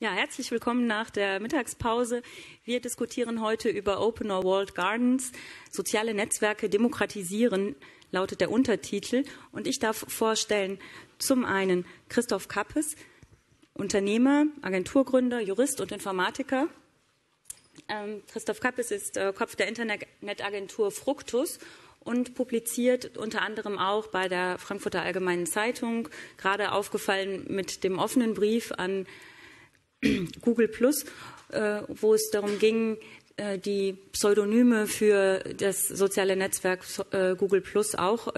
Ja, herzlich willkommen nach der Mittagspause. Wir diskutieren heute über Open or Walled Gardens, soziale Netzwerke demokratisieren, lautet der Untertitel. Und ich darf vorstellen, zum einen Christoph Kappes, Unternehmer, Agenturgründer, Jurist und Informatiker. Christoph Kappes ist Kopf der Internetagentur Fructus und publiziert unter anderem auch bei der Frankfurter Allgemeinen Zeitung, gerade aufgefallen mit dem offenen Brief an Google Plus, wo es darum ging, die Pseudonyme für das soziale Netzwerk Google Plus auch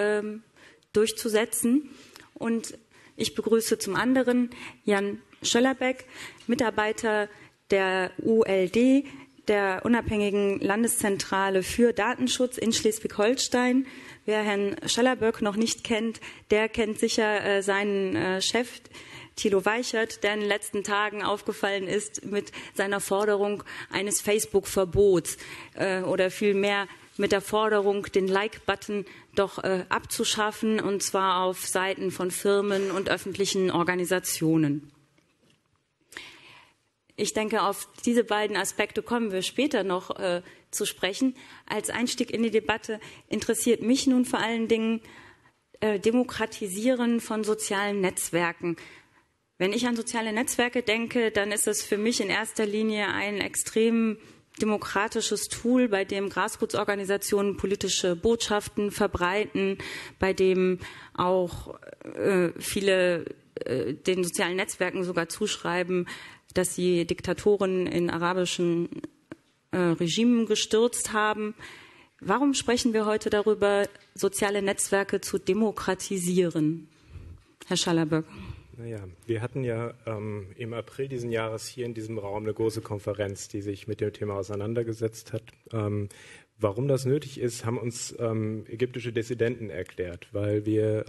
durchzusetzen. Und ich begrüße zum anderen Jan Schallaböck, Mitarbeiter der ULD, der unabhängigen Landeszentrale für Datenschutz in Schleswig-Holstein. Wer Herrn Schallaböck noch nicht kennt, der kennt sicher seinen Chef, Thilo Weichert, der in den letzten Tagen aufgefallen ist mit seiner Forderung eines Facebook-Verbots oder vielmehr mit der Forderung, den Like-Button doch abzuschaffen, und zwar auf Seiten von Firmen und öffentlichen Organisationen. Ich denke, auf diese beiden Aspekte kommen wir später noch zu sprechen. Als Einstieg in die Debatte interessiert mich nun vor allen Dingen Demokratisieren von sozialen Netzwerken. Wenn ich an soziale Netzwerke denke, dann ist es für mich in erster Linie ein extrem demokratisches Tool, bei dem Graswurzelorganisationen politische Botschaften verbreiten, bei dem auch viele den sozialen Netzwerken sogar zuschreiben, dass sie Diktatoren in arabischen Regimen gestürzt haben. Warum sprechen wir heute darüber, soziale Netzwerke zu demokratisieren? Herr Schallaböck. Naja, wir hatten ja im April diesen Jahres hier in diesem Raum eine große Konferenz, die sich mit dem Thema auseinandergesetzt hat. Warum das nötig ist, haben uns ägyptische Dissidenten erklärt, weil wir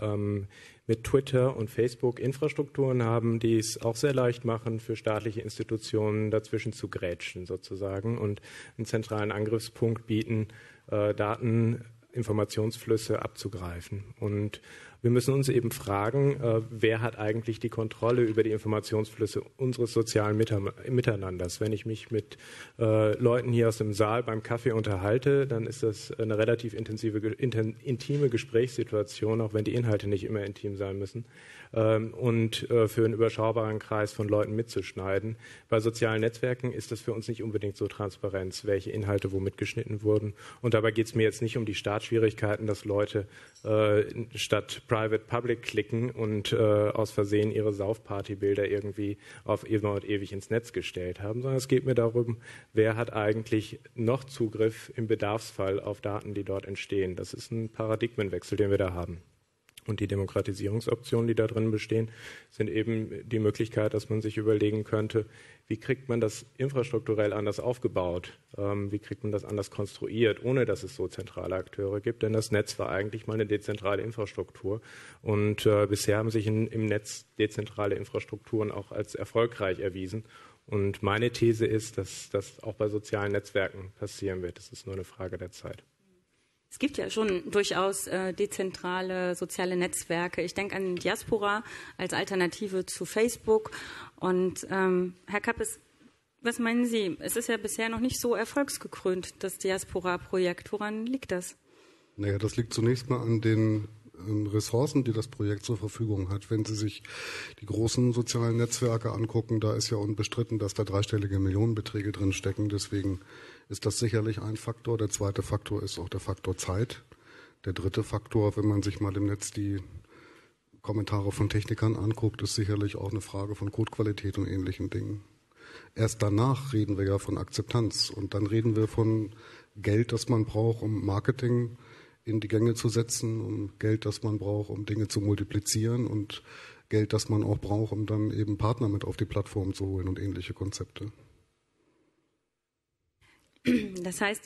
mit Twitter und Facebook Infrastrukturen haben, die es auch sehr leicht machen, für staatliche Institutionen dazwischen zu grätschen sozusagen und einen zentralen Angriffspunkt bieten, Daten, Informationsflüsse abzugreifen. Und wir müssen uns eben fragen, wer hat eigentlich die Kontrolle über die Informationsflüsse unseres sozialen Miteinanders? Wenn ich mich mit Leuten hier aus dem Saal beim Kaffee unterhalte, dann ist das eine relativ intime Gesprächssituation, auch wenn die Inhalte nicht immer intim sein müssen. Und für einen überschaubaren Kreis von Leuten mitzuschneiden. Bei sozialen Netzwerken ist das für uns nicht unbedingt so transparent, welche Inhalte womit geschnitten wurden. Und dabei geht es mir jetzt nicht um die Startschwierigkeiten, dass Leute statt Private-Public klicken und aus Versehen ihre Saufparty-Bilder irgendwie auf immer und ewig ins Netz gestellt haben, sondern es geht mir darum, wer hat eigentlich noch Zugriff im Bedarfsfall auf Daten, die dort entstehen. Das ist ein Paradigmenwechsel, den wir da haben. Und die Demokratisierungsoptionen, die da drin bestehen, sind eben die Möglichkeit, dass man sich überlegen könnte, wie kriegt man das infrastrukturell anders aufgebaut, wie kriegt man das anders konstruiert, ohne dass es so zentrale Akteure gibt. Denn das Netz war eigentlich mal eine dezentrale Infrastruktur. Und bisher haben sich im Netz dezentrale Infrastrukturen auch als erfolgreich erwiesen. Und meine These ist, dass das auch bei sozialen Netzwerken passieren wird. Das ist nur eine Frage der Zeit. Es gibt ja schon durchaus dezentrale soziale Netzwerke. Ich denke an Diaspora als Alternative zu Facebook. Und Herr Kappes, was meinen Sie? Es ist ja bisher noch nicht so erfolgsgekrönt, das Diaspora-Projekt. Woran liegt das? Naja, das liegt zunächst mal an den Ressourcen, die das Projekt zur Verfügung hat. Wenn Sie sich die großen sozialen Netzwerke angucken, da ist ja unbestritten, dass da dreistellige Millionenbeträge drin stecken. Deswegen ist das sicherlich ein Faktor. Der zweite Faktor ist auch der Faktor Zeit. Der dritte Faktor, wenn man sich mal im Netz die Kommentare von Technikern anguckt, ist sicherlich auch eine Frage von Codequalität und ähnlichen Dingen. Erst danach reden wir ja von Akzeptanz und dann reden wir von Geld, das man braucht, um Marketing in die Gänge zu setzen, um Geld, das man braucht, um Dinge zu multiplizieren und Geld, das man auch braucht, um dann eben Partner mit auf die Plattform zu holen und ähnliche Konzepte. Das heißt,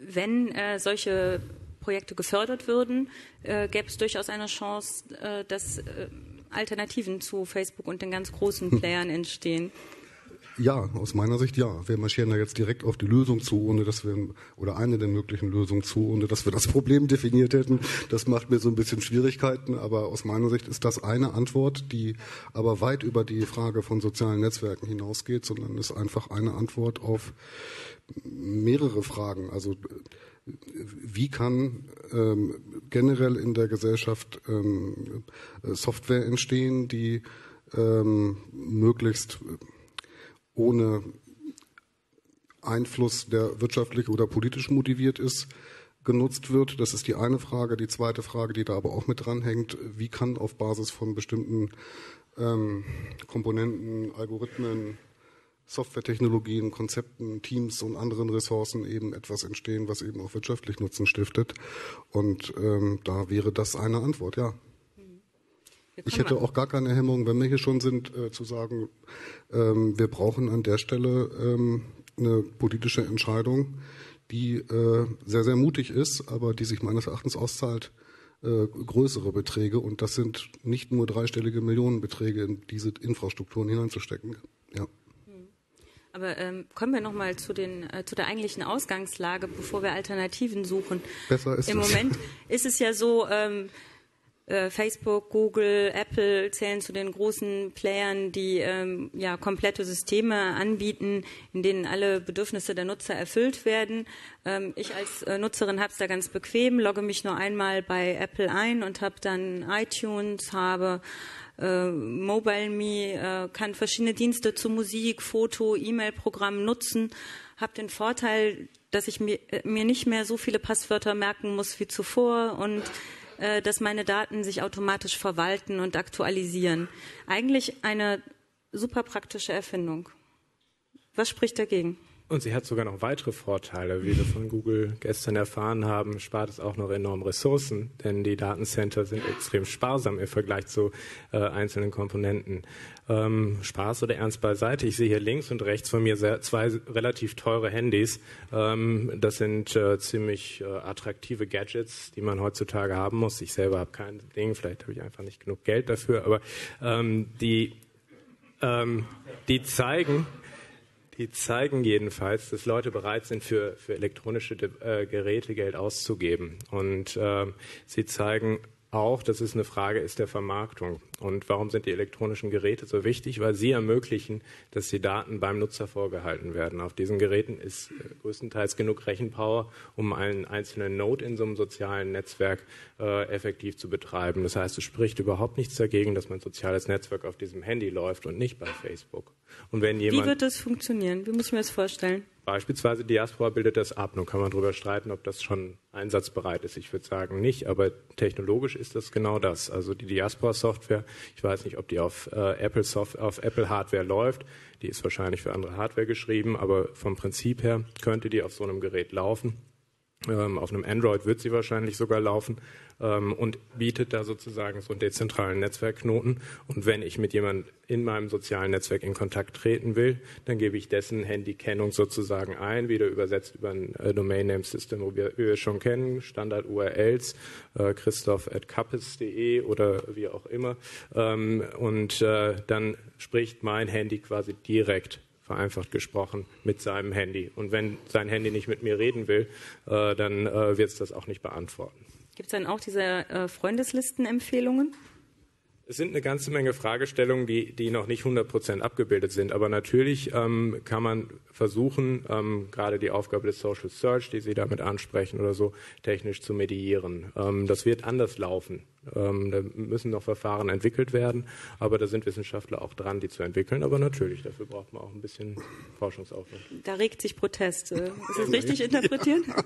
wenn solche Projekte gefördert würden, gäbe es durchaus eine Chance, dass Alternativen zu Facebook und den ganz großen Playern entstehen. Ja, aus meiner Sicht ja. Wir marschieren da jetzt direkt auf die Lösung zu, ohne dass wir, oder eine der möglichen Lösungen zu, ohne dass wir das Problem definiert hätten. Das macht mir so ein bisschen Schwierigkeiten, aber aus meiner Sicht ist das eine Antwort, die aber weit über die Frage von sozialen Netzwerken hinausgeht, sondern ist einfach eine Antwort auf mehrere Fragen. Also wie kann generell in der Gesellschaft Software entstehen, die möglichst ohne Einfluss, der wirtschaftlich oder politisch motiviert ist, genutzt wird. Das ist die eine Frage. Die zweite Frage, die da aber auch mit dranhängt, wie kann auf Basis von bestimmten Komponenten, Algorithmen, Softwaretechnologien, Konzepten, Teams und anderen Ressourcen eben etwas entstehen, was eben auch wirtschaftlich Nutzen stiftet. Und da wäre das eine Antwort, ja. Ich hätte auch gar keine Hemmung, wenn wir hier schon sind, zu sagen, wir brauchen an der Stelle eine politische Entscheidung, die sehr, sehr mutig ist, aber die sich meines Erachtens auszahlt, größere Beträge. Und das sind nicht nur dreistellige Millionenbeträge, in diese Infrastrukturen hineinzustecken. Ja. Aber kommen wir nochmal zu der eigentlichen Ausgangslage, bevor wir Alternativen suchen. Besser ist es. Im Moment ist es ja so... Facebook, Google, Apple zählen zu den großen Playern, die ja, komplette Systeme anbieten, in denen alle Bedürfnisse der Nutzer erfüllt werden. Ich als Nutzerin habe es da ganz bequem, logge mich nur einmal bei Apple ein und habe dann iTunes, habe MobileMe, kann verschiedene Dienste zu Musik, Foto, E-Mail-Programmen nutzen, habe den Vorteil, dass ich mir nicht mehr so viele Passwörter merken muss wie zuvor und dass meine Daten sich automatisch verwalten und aktualisieren. Eigentlich eine super praktische Erfindung. Was spricht dagegen? Und sie hat sogar noch weitere Vorteile, wie wir von Google gestern erfahren haben, spart es auch noch enorm Ressourcen, denn die Datencenter sind extrem sparsam im Vergleich zu einzelnen Komponenten. Spaß oder Ernst beiseite, ich sehe hier links und rechts von mir zwei relativ teure Handys. Das sind ziemlich attraktive Gadgets, die man heutzutage haben muss. Ich selber habe kein Ding, vielleicht habe ich einfach nicht genug Geld dafür, aber die zeigen jedenfalls, dass Leute bereit sind, für elektronische Geräte Geld auszugeben. Und sie zeigen auch, dass es eine Frage ist der Vermarktung. Und warum sind die elektronischen Geräte so wichtig? Weil sie ermöglichen, dass die Daten beim Nutzer vorgehalten werden. Auf diesen Geräten ist größtenteils genug Rechenpower, um einen einzelnen Node in so einem sozialen Netzwerk effektiv zu betreiben. Das heißt, es spricht überhaupt nichts dagegen, dass mein soziales Netzwerk auf diesem Handy läuft und nicht bei Facebook. Und wenn jemand... Wie wird das funktionieren? Wie muss ich mir das vorstellen? Beispielsweise Diaspora bildet das ab. Nun kann man darüber streiten, ob das schon einsatzbereit ist. Ich würde sagen nicht, aber technologisch ist das genau das. Also die Diaspora-Software, ich weiß nicht, ob die auf Apple-Hardware läuft. Die ist wahrscheinlich für andere Hardware geschrieben, aber vom Prinzip her könnte die auf so einem Gerät laufen. Auf einem Android wird sie wahrscheinlich sogar laufen und bietet da sozusagen so einen dezentralen Netzwerkknoten. Und wenn ich mit jemandem in meinem sozialen Netzwerk in Kontakt treten will, dann gebe ich dessen Handykennung sozusagen ein, wieder übersetzt über ein Domain Name System, wo wir schon kennen, Standard-URLs, christoph@kappes.de oder wie auch immer. Dann spricht mein Handy quasi direkt, vereinfacht gesprochen, mit seinem Handy. Und wenn sein Handy nicht mit mir reden will, dann wird es das auch nicht beantworten. Gibt es dann auch diese Freundeslistenempfehlungen? Es sind eine ganze Menge Fragestellungen, die noch nicht 100% abgebildet sind. Aber natürlich kann man versuchen, gerade die Aufgabe des Social Search, die Sie damit ansprechen oder so, technisch zu mediieren. Das wird anders laufen. Da müssen noch Verfahren entwickelt werden. Aber da sind Wissenschaftler auch dran, die zu entwickeln. Aber natürlich, dafür braucht man auch ein bisschen Forschungsaufwand. Da regt sich Protest. Ist das richtig interpretiert? Ja.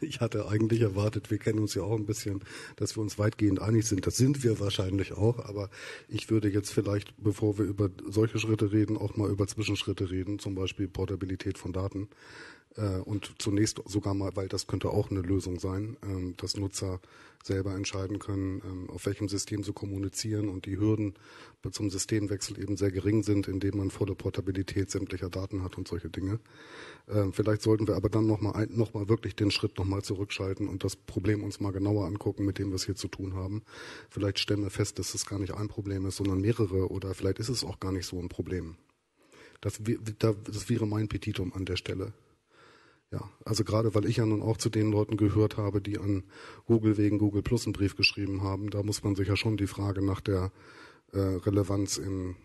Ich hatte eigentlich erwartet, wir kennen uns ja auch ein bisschen, dass wir uns weitgehend einig sind. Das sind wir wahrscheinlich auch. Aber ich würde jetzt vielleicht, bevor wir über solche Schritte reden, auch mal über Zwischenschritte reden, zum Beispiel Portabilität von Daten. Und zunächst sogar mal, weil das könnte auch eine Lösung sein, dass Nutzer selber entscheiden können, auf welchem System sie kommunizieren und die Hürden zum Systemwechsel eben sehr gering sind, indem man volle Portabilität sämtlicher Daten hat und solche Dinge. Vielleicht sollten wir aber dann noch mal wirklich den Schritt nochmal zurückschalten und das Problem uns mal genauer angucken, mit dem wir es hier zu tun haben. Vielleicht stellen wir fest, dass es gar nicht ein Problem ist, sondern mehrere, oder vielleicht ist es auch gar nicht so ein Problem. Das wäre mein Petitum an der Stelle. Ja, also gerade weil ich ja nun auch zu den Leuten gehört habe, die an Google wegen Google Plus einen Brief geschrieben haben, da muss man sich ja schon die Frage nach der Relevanz im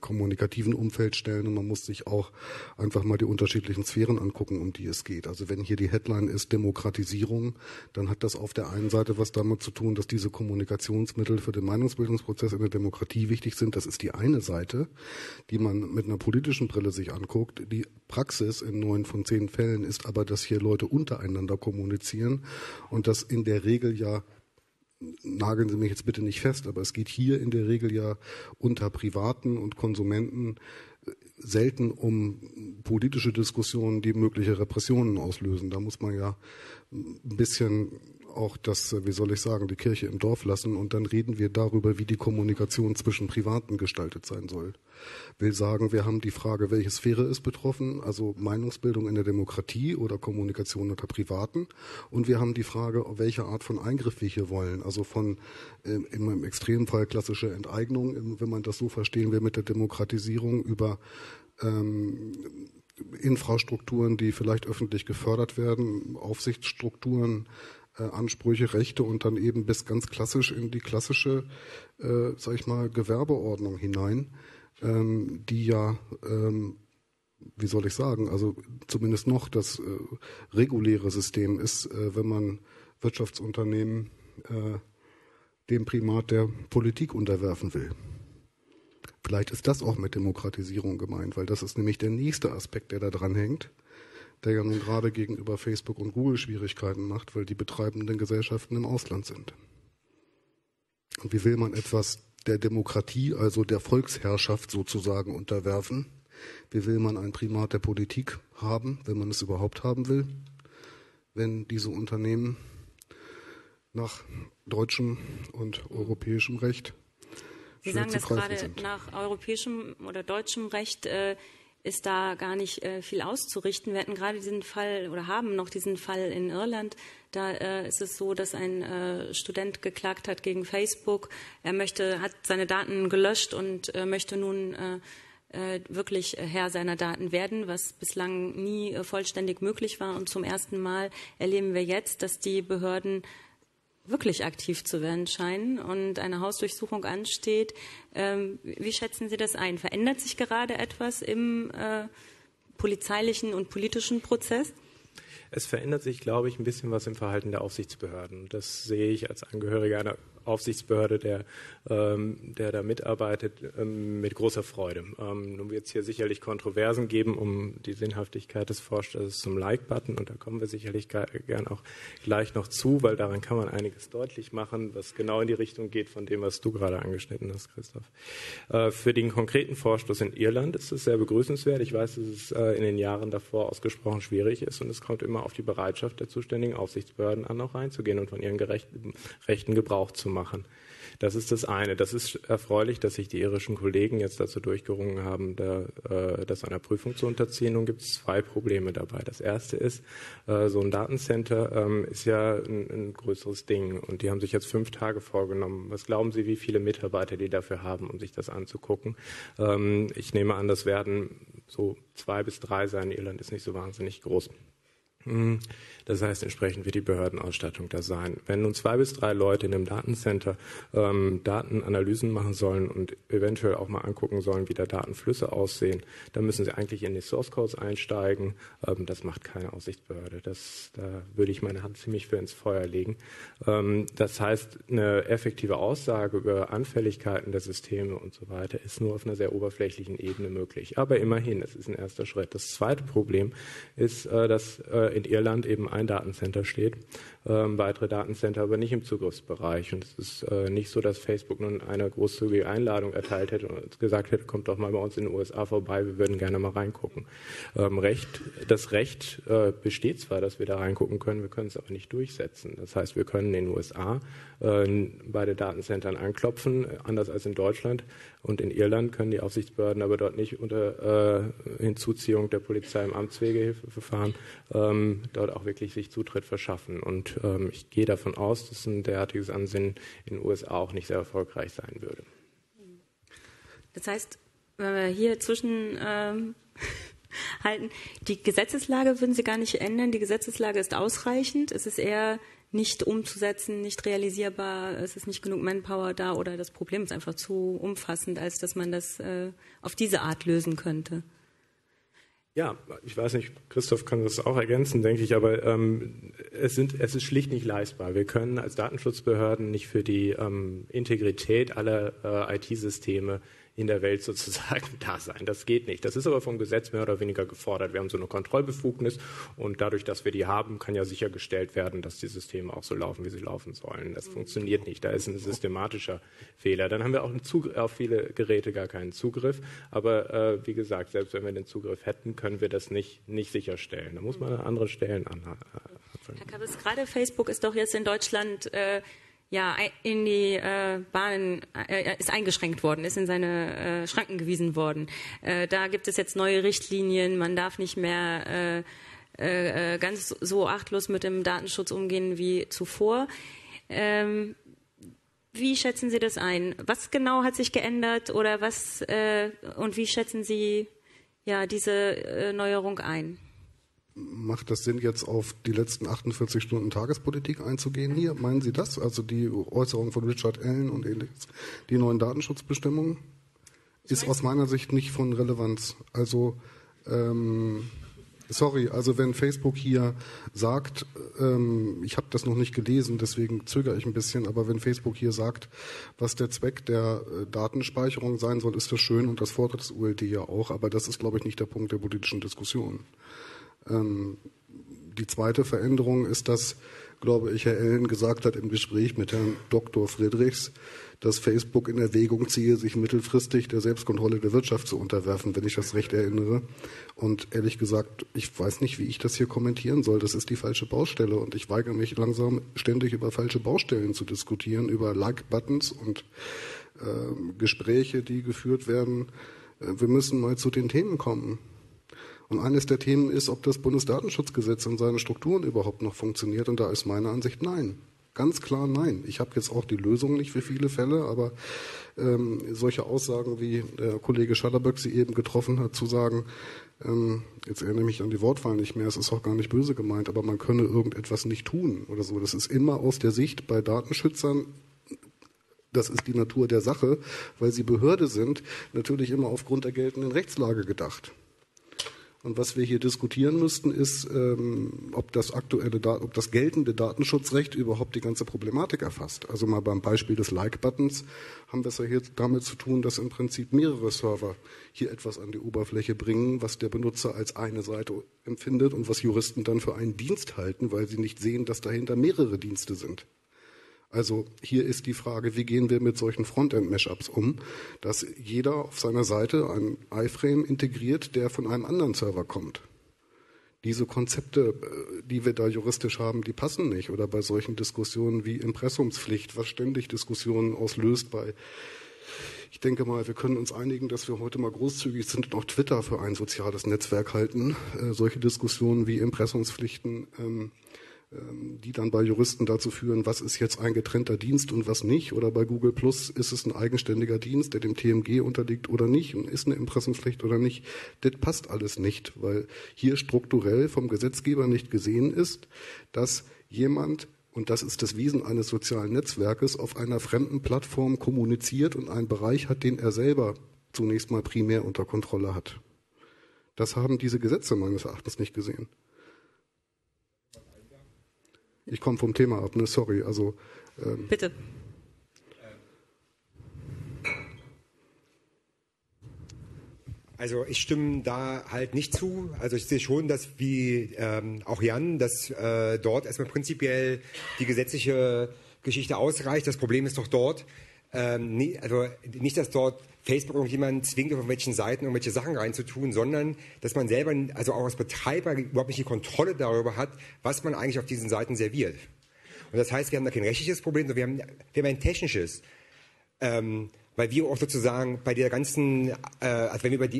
kommunikativen Umfeld stellen, und man muss sich auch einfach mal die unterschiedlichen Sphären angucken, um die es geht. Also wenn hier die Headline ist Demokratisierung, dann hat das auf der einen Seite was damit zu tun, dass diese Kommunikationsmittel für den Meinungsbildungsprozess in der Demokratie wichtig sind. Das ist die eine Seite, die man mit einer politischen Brille sich anguckt. Die Praxis in 9 von 10 Fällen ist aber, dass hier Leute untereinander kommunizieren und das in der Regel ja, nageln Sie mich jetzt bitte nicht fest, aber es geht hier in der Regel ja unter Privaten und Konsumenten selten um politische Diskussionen, die mögliche Repressionen auslösen. Da muss man ja ein bisschen auch das, wie soll ich sagen, die Kirche im Dorf lassen, und dann reden wir darüber, wie die Kommunikation zwischen Privaten gestaltet sein soll. Will sagen, wir haben die Frage, welche Sphäre ist betroffen, also Meinungsbildung in der Demokratie oder Kommunikation unter Privaten, und wir haben die Frage, welche Art von Eingriff wir hier wollen, also von im Extremfall klassische Enteignung, wenn man das so verstehen will, mit der Demokratisierung über Infrastrukturen, die vielleicht öffentlich gefördert werden, Aufsichtsstrukturen, Ansprüche, Rechte, und dann eben bis ganz klassisch in die klassische, sag ich mal, Gewerbeordnung hinein, die ja, wie soll ich sagen, also zumindest noch das reguläre System ist, wenn man Wirtschaftsunternehmen dem Primat der Politik unterwerfen will. Vielleicht ist das auch mit Demokratisierung gemeint, weil das ist nämlich der nächste Aspekt, der da dran hängt, der ja nun gerade gegenüber Facebook und Google Schwierigkeiten macht, weil die betreibenden Gesellschaften im Ausland sind. Und wie will man etwas der Demokratie, also der Volksherrschaft sozusagen, unterwerfen? Wie will man ein Primat der Politik haben, wenn man es überhaupt haben will, wenn diese Unternehmen nach deutschem und europäischem Recht schwer zu greifen sind? Sie sagen das gerade, nach europäischem oder deutschem Recht ist da gar nicht viel auszurichten. Wir hatten gerade diesen Fall oder haben noch diesen Fall in Irland. Da ist es so, dass ein Student geklagt hat gegen Facebook. Er hat seine Daten gelöscht und möchte nun wirklich Herr seiner Daten werden, was bislang nie vollständig möglich war. Und zum ersten Mal erleben wir jetzt, dass die Behörden wirklich aktiv zu werden scheinen und eine Hausdurchsuchung ansteht. Wie schätzen Sie das ein? Verändert sich gerade etwas im polizeilichen und politischen Prozess? Es verändert sich, glaube ich, ein bisschen was im Verhalten der Aufsichtsbehörden. Das sehe ich als Angehöriger einer Aufsichtsbehörde, der da mitarbeitet, mit großer Freude. Nun wird es hier sicherlich Kontroversen geben um die Sinnhaftigkeit des Vorstosses zum Like-Button, und da kommen wir sicherlich gern auch gleich noch zu, weil daran kann man einiges deutlich machen, was genau in die Richtung geht von dem, was du gerade angeschnitten hast, Christoph. Für den konkreten Vorstoß in Irland ist es sehr begrüßenswert. Ich weiß, dass es in den Jahren davor ausgesprochen schwierig ist, und es kommt immer auf die Bereitschaft der zuständigen Aufsichtsbehörden an, auch reinzugehen und von ihren Rechten Gebrauch zu machen. Das ist das eine. Das ist erfreulich, dass sich die irischen Kollegen jetzt dazu durchgerungen haben, das einer Prüfung zu unterziehen. Nun gibt es zwei Probleme dabei. Das erste ist, so ein Datencenter ist ja ein größeres Ding, und die haben sich jetzt 5 Tage vorgenommen. Was glauben Sie, wie viele Mitarbeiter die dafür haben, um sich das anzugucken? Ich nehme an, das werden so 2 bis 3 sein. Irland ist nicht so wahnsinnig groß. Das heißt, entsprechend wird die Behördenausstattung da sein. Wenn nun 2 bis 3 Leute in einem Datencenter Datenanalysen machen sollen und eventuell auch mal angucken sollen, wie da Datenflüsse aussehen, dann müssen sie eigentlich in die Source Codes einsteigen. Das macht keine Aufsichtsbehörde. Da würde ich meine Hand ziemlich für ins Feuer legen. Das heißt, eine effektive Aussage über Anfälligkeiten der Systeme und so weiter ist nur auf einer sehr oberflächlichen Ebene möglich. Aber immerhin, das ist ein erster Schritt. Das zweite Problem ist, dass in Irland eben ein Datencenter steht, weitere Datencenter aber nicht im Zugriffsbereich. Und es ist nicht so, dass Facebook nun eine großzügige Einladung erteilt hätte und gesagt hätte, kommt doch mal bei uns in den USA vorbei, wir würden gerne mal reingucken. Das Recht besteht zwar, dass wir da reingucken können, wir können es aber nicht durchsetzen. Das heißt, wir können in den USA bei den Datencentern anklopfen, anders als in Deutschland. Und in Irland können die Aufsichtsbehörden aber dort nicht unter Hinzuziehung der Polizei im Amtswegehilfeverfahren dort auch wirklich sich Zutritt verschaffen. Und ich gehe davon aus, dass ein derartiges Ansinnen in den USA auch nicht sehr erfolgreich sein würde. Das heißt, wenn wir hier zwischen halten, die Gesetzeslage würden Sie gar nicht ändern. Die Gesetzeslage ist ausreichend. Es ist eher nicht umzusetzen, nicht realisierbar, es ist nicht genug Manpower da oder das Problem ist einfach zu umfassend, als dass man das auf diese Art lösen könnte. Ja, ich weiß nicht, Christoph kann das auch ergänzen, denke ich, aber es ist schlicht nicht leistbar. Wir können als Datenschutzbehörden nicht für die Integrität aller IT-Systeme in der Welt sozusagen da sein. Das geht nicht. Das ist aber vom Gesetz mehr oder weniger gefordert. Wir haben so eine Kontrollbefugnis und dadurch, dass wir die haben, kann ja sichergestellt werden, dass die Systeme auch so laufen, wie sie laufen sollen. Das funktioniert nicht. Da ist ein systematischer Fehler. Dann haben wir auch auf viele Geräte gar keinen Zugriff. Aber wie gesagt, selbst wenn wir den Zugriff hätten, können wir das nicht sicherstellen. Da muss man andere Stellen anfangen. Herr Kappes, gerade Facebook ist doch jetzt in Deutschland in die Bahnen ist eingeschränkt worden, ist in seine Schranken gewiesen worden. Da gibt es jetzt neue Richtlinien, man darf nicht mehr ganz so achtlos mit dem Datenschutz umgehen wie zuvor. Wie schätzen Sie das ein? Was genau hat sich geändert oder was und wie schätzen Sie diese Neuerung ein? Macht das Sinn, jetzt auf die letzten 48 Stunden Tagespolitik einzugehen hier? Meinen Sie das? Also die Äußerung von Richard Allen und ähnliches. Die neuen Datenschutzbestimmungen ist aus meiner Sicht nicht von Relevanz. Also, wenn Facebook hier sagt, ich habe das noch nicht gelesen, deswegen zögere ich ein bisschen, aber wenn Facebook hier sagt, was der Zweck der Datenspeicherung sein soll, ist das schön und das fordert das ULD ja auch, aber das ist, glaube ich, nicht der Punkt der politischen Diskussion. Die zweite Veränderung ist, dass, glaube ich, Herr Allen gesagt hat im Gespräch mit Herrn Dr. Friedrichs, dass Facebook in Erwägung ziehe, sich mittelfristig der Selbstkontrolle der Wirtschaft zu unterwerfen, wenn ich das recht erinnere. Und ehrlich gesagt, ich weiß nicht, wie ich das hier kommentieren soll. Das ist die falsche Baustelle und ich weigere mich langsam ständig über falsche Baustellen zu diskutieren, über Like-Buttons und Gespräche, die geführt werden. Wir müssen mal zu den Themen kommen. Und eines der Themen ist, ob das Bundesdatenschutzgesetz und seine Strukturen überhaupt noch funktioniert. Und da ist meine Ansicht nein. Ganz klar nein. Ich habe jetzt auch die Lösung nicht für viele Fälle, aber solche Aussagen, wie der Kollege Schallaböck sie eben getroffen hat, zu sagen, jetzt erinnere ich mich an die Wortwahl nicht mehr, es ist auch gar nicht böse gemeint, aber man könne irgendetwas nicht tun oder so. Das ist immer aus der Sicht bei Datenschützern, das ist die Natur der Sache, weil sie Behörde sind, natürlich immer aufgrund der geltenden Rechtslage gedacht. Und was wir hier diskutieren müssten, ist, ob das geltende Datenschutzrecht überhaupt die ganze Problematik erfasst. Also mal beim Beispiel des Like-Buttons haben wir es ja hier damit zu tun, dass im Prinzip mehrere Server hier etwas an die Oberfläche bringen, was der Benutzer als eine Seite empfindet und was Juristen dann für einen Dienst halten, weil sie nicht sehen, dass dahinter mehrere Dienste sind. Also hier ist die Frage, wie gehen wir mit solchen Frontend-Mashups um, dass jeder auf seiner Seite einen iFrame integriert, der von einem anderen Server kommt. Diese Konzepte, die wir da juristisch haben, die passen nicht. Oder bei solchen Diskussionen wie Impressumspflicht, was ständig Diskussionen auslöst bei... Ich denke mal, wir können uns einigen, dass wir heute mal großzügig sind und auch Twitter für ein soziales Netzwerk halten. Solche Diskussionen wie Impressumspflichten... die dann bei Juristen dazu führen, was ist jetzt ein getrennter Dienst und was nicht. Oder bei Google Plus, ist es ein eigenständiger Dienst, der dem TMG unterliegt oder nicht und ist eine Impressumspflicht oder nicht. Das passt alles nicht, weil hier strukturell vom Gesetzgeber nicht gesehen ist, dass jemand, und das ist das Wesen eines sozialen Netzwerkes, auf einer fremden Plattform kommuniziert und einen Bereich hat, den er selber zunächst mal primär unter Kontrolle hat. Das haben diese Gesetze meines Erachtens nicht gesehen. Ich komme vom Thema ab, ne? Sorry. Also, bitte. Also ich stimme da halt nicht zu. Also ich sehe schon, dass wie auch Jan, dass dort erstmal prinzipiell die gesetzliche Geschichte ausreicht. Das Problem ist doch dort, nicht, dass dort Facebook irgendjemand zwingt, auf irgendwelchen Seiten irgendwelche Sachen reinzutun, sondern dass man selber, also auch als Betreiber, überhaupt nicht die Kontrolle darüber hat, was man eigentlich auf diesen Seiten serviert. Und das heißt, wir haben da kein rechtliches Problem, sondern wir haben ein technisches. Weil wir auch sozusagen bei der ganzen, also wenn wir über die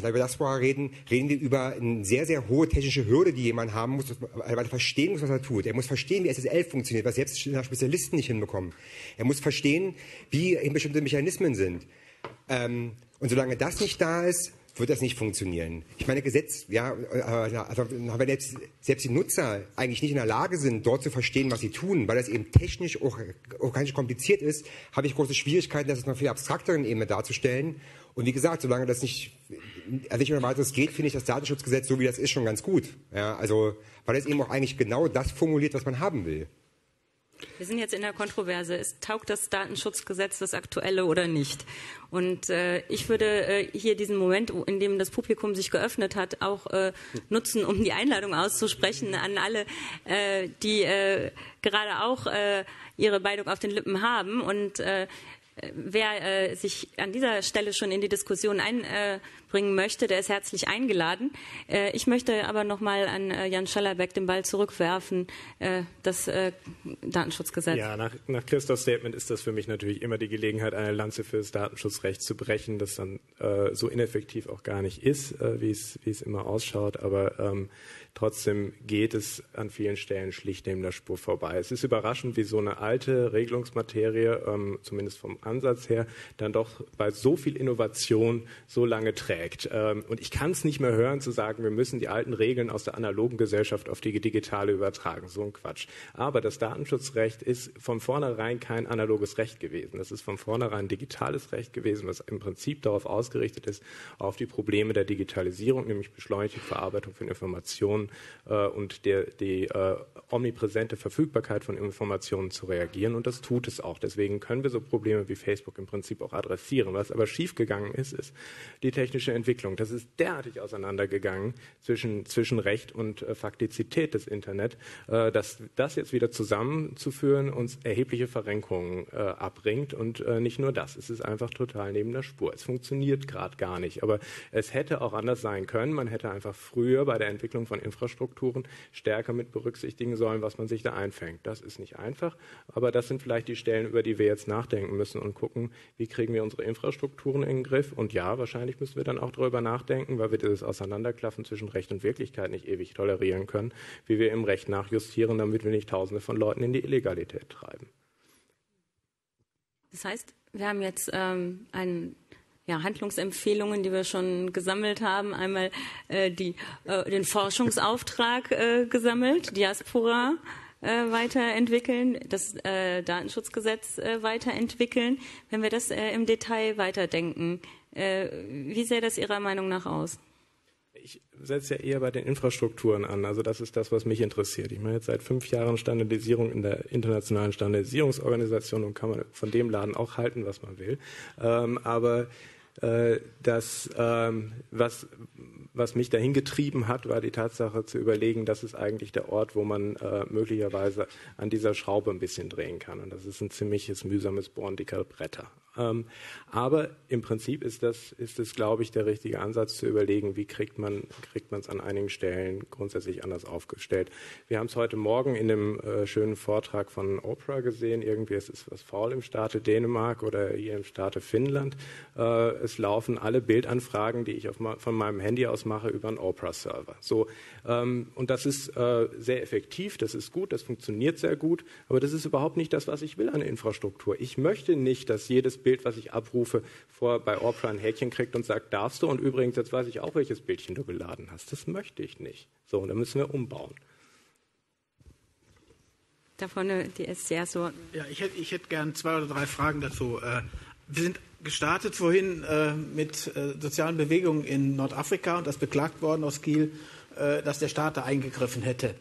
Diaspora reden wir über eine sehr, sehr hohe technische Hürde, die jemand haben muss, weil er verstehen muss, was er tut. Er muss verstehen, wie SSL funktioniert, was selbst Spezialisten nicht hinbekommen. Er muss verstehen, wie bestimmte Mechanismen sind. Und solange das nicht da ist, wird das nicht funktionieren. Ich meine, Gesetz, ja, also, aber selbst die Nutzer eigentlich nicht in der Lage sind, dort zu verstehen, was sie tun, weil das eben technisch auch ganz kompliziert ist, habe ich große Schwierigkeiten, das auf einer viel abstrakteren Ebene darzustellen. Und wie gesagt, solange das nicht um weiteres geht, finde ich das Datenschutzgesetz, so wie das ist, schon ganz gut. Ja, also, weil es eben auch eigentlich genau das formuliert, was man haben will. Wir sind jetzt in der Kontroverse. Taugt das Datenschutzgesetz, das aktuelle, oder nicht? Und ich würde hier diesen Moment, in dem das Publikum sich geöffnet hat, auch nutzen, um die Einladung auszusprechen an alle, die gerade auch ihre Beidung auf den Lippen haben. Und wer sich an dieser Stelle schon in die Diskussion einbringen möchte, der ist herzlich eingeladen. Ich möchte aber nochmal an Jan Schallaböck den Ball zurückwerfen, das Datenschutzgesetz. Ja, nach Christophs Statement ist das für mich natürlich immer die Gelegenheit, eine Lanze für das Datenschutzrecht zu brechen, das dann so ineffektiv auch gar nicht ist, wie es immer ausschaut. Aber trotzdem geht es an vielen Stellen schlicht neben der Spur vorbei. Es ist überraschend, wie so eine alte Regelungsmaterie, zumindest vom Ansatz her, dann doch bei so viel Innovation so lange trägt. Und ich kann es nicht mehr hören, zu sagen, wir müssen die alten Regeln aus der analogen Gesellschaft auf die digitale übertragen. So ein Quatsch. Aber das Datenschutzrecht ist von vornherein kein analoges Recht gewesen. Das ist von vornherein digitales Recht gewesen, was im Prinzip darauf ausgerichtet ist, auf die Probleme der Digitalisierung, nämlich beschleunigte Verarbeitung von Informationen und die omnipräsente Verfügbarkeit von Informationen zu reagieren. Und das tut es auch. Deswegen können wir so Probleme wie Facebook im Prinzip auch adressieren. Was aber schiefgegangen ist, ist die technische Entwicklung. Das ist derartig auseinandergegangen zwischen Recht und Faktizität des Internet, dass das jetzt wieder zusammenzuführen uns erhebliche Verrenkungen abbringt. Und nicht nur das, es ist einfach total neben der Spur. Es funktioniert gerade gar nicht, aber es hätte auch anders sein können. Man hätte einfach früher bei der Entwicklung von Infrastrukturen stärker mit berücksichtigen sollen, was man sich da einfängt. Das ist nicht einfach, aber das sind vielleicht die Stellen, über die wir jetzt nachdenken müssen und gucken, wie kriegen wir unsere Infrastrukturen in den Griff. Und ja, wahrscheinlich müssen wir dann auch darüber nachdenken, weil wir dieses Auseinanderklaffen zwischen Recht und Wirklichkeit nicht ewig tolerieren können, wie wir im Recht nachjustieren, damit wir nicht Tausende von Leuten in die Illegalität treiben. Das heißt, wir haben jetzt Handlungsempfehlungen, die wir schon gesammelt haben. Einmal den Forschungsauftrag gesammelt, Diaspora weiterentwickeln, das Datenschutzgesetz weiterentwickeln. Wenn wir das im Detail weiterdenken, wie sähe das Ihrer Meinung nach aus? Ich setze ja eher bei den Infrastrukturen an. Also das ist das, was mich interessiert. Ich meine, jetzt seit 5 Jahren Standardisierung in der internationalen Standardisierungsorganisation und kann man von dem Laden auch halten, was man will. Aber das, was mich dahin getrieben hat, war die Tatsache zu überlegen, das ist eigentlich der Ort, wo man möglicherweise an dieser Schraube ein bisschen drehen kann. Und das ist ein ziemliches mühsames Bohren dicker Bretter. Aber im Prinzip ist das, glaube ich, der richtige Ansatz zu überlegen, wie kriegt man es an einigen Stellen grundsätzlich anders aufgestellt. Wir haben es heute Morgen in dem schönen Vortrag von Opera gesehen. Irgendwie es ist was faul im Staate Dänemark oder hier im Staate Finnland. Es laufen alle Bildanfragen, die ich von meinem Handy aus mache, über einen Opera-Server. So, und das ist sehr effektiv, das ist gut, das funktioniert sehr gut, aber das ist überhaupt nicht das, was ich will an Infrastruktur. Ich möchte nicht, dass jedes Bild, was ich abrufe, bei Opera ein Häkchen kriegt und sagt, darfst du? Und übrigens, jetzt weiß ich auch, welches Bildchen du geladen hast. Das möchte ich nicht. So, und da müssen wir umbauen. Da vorne die SCR-Sorten. Ja, ich hätte gern 2 oder 3 Fragen dazu. Wir sind gestartet vorhin mit sozialen Bewegungen in Nordafrika und das beklagt worden aus Kiel, dass der Staat da eingegriffen hätte.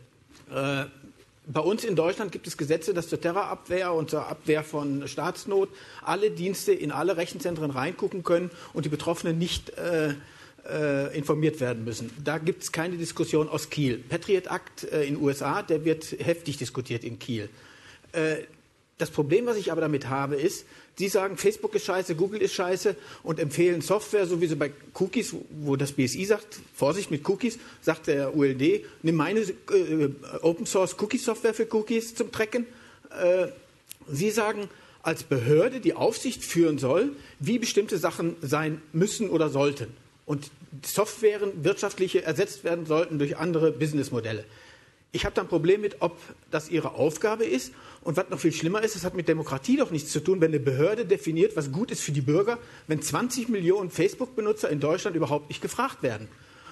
Bei uns in Deutschland gibt es Gesetze, dass zur Terrorabwehr und zur Abwehr von Staatsnot alle Dienste in alle Rechenzentren reingucken können und die Betroffenen nicht informiert werden müssen. Da gibt es keine Diskussion aus Kiel. Patriot Act in den USA, der wird heftig diskutiert in Kiel. Das Problem, was ich aber damit habe, ist, Sie sagen, Facebook ist scheiße, Google ist scheiße und empfehlen Software, so wie sie bei Cookies, wo das BSI sagt, Vorsicht mit Cookies, sagt der ULD, nimm meine Open-Source-Cookie-Software für Cookies zum Tracken. Sie sagen, als Behörde, die Aufsicht führen soll, wie bestimmte Sachen sein müssen oder sollten und Softwaren wirtschaftliche ersetzt werden sollten durch andere Businessmodelle. Ich habe da ein Problem mit, ob das ihre Aufgabe ist. Und was noch viel schlimmer ist, das hat mit Demokratie doch nichts zu tun, wenn eine Behörde definiert, was gut ist für die Bürger, wenn 20 Millionen Facebook-Benutzer in Deutschland überhaupt nicht gefragt werden.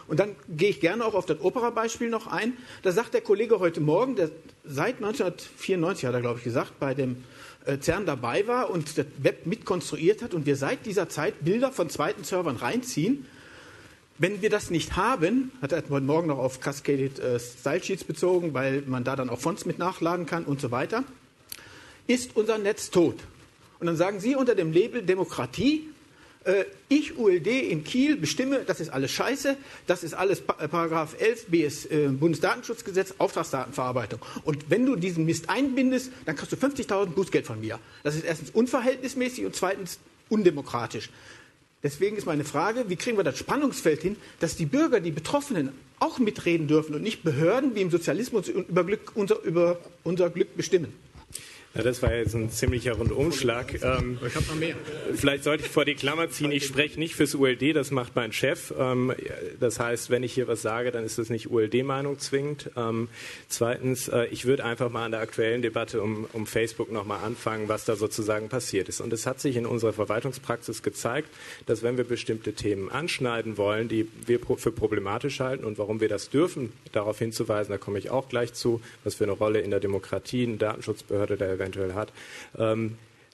Und dann gehe ich gerne auch auf das Opera-Beispiel noch ein. Da sagt der Kollege heute Morgen, der seit 1994, hat er glaube ich gesagt, bei dem CERN dabei war und das Web mitkonstruiert hat und wir seit dieser Zeit Bilder von zweiten Servern reinziehen. Wenn wir das nicht haben, hat er heute Morgen noch auf Cascaded Style Sheets bezogen, weil man da dann auch Fonts mit nachladen kann und so weiter, ist unser Netz tot. Und dann sagen Sie unter dem Label Demokratie, ich, ULD in Kiel, bestimme, das ist alles Scheiße, das ist alles Paragraph 11 Bundesdatenschutzgesetz, Auftragsdatenverarbeitung. Und wenn du diesen Mist einbindest, dann kriegst du 50.000 Bußgeld von mir. Das ist erstens unverhältnismäßig und zweitens undemokratisch. Deswegen ist meine Frage, wie kriegen wir das Spannungsfeld hin, dass die Bürger, die Betroffenen auch mitreden dürfen und nicht Behörden, wie im Sozialismus über unser Glück bestimmen? Ja, das war jetzt ein ziemlicher Rundumschlag. Ich habe noch mehr. Vielleicht sollte ich vor die Klammer ziehen, ich spreche nicht fürs ULD, das macht mein Chef. Das heißt, wenn ich hier was sage, dann ist das nicht ULD-Meinung zwingend. Zweitens, ich würde einfach mal an der aktuellen Debatte um Facebook nochmal anfangen, was da sozusagen passiert ist. Und es hat sich in unserer Verwaltungspraxis gezeigt, dass wenn wir bestimmte Themen anschneiden wollen, die wir für problematisch halten und warum wir das dürfen, darauf hinzuweisen, da komme ich auch gleich zu, was für eine Rolle in der Demokratie, in der Datenschutzbehörde da eventuell hat,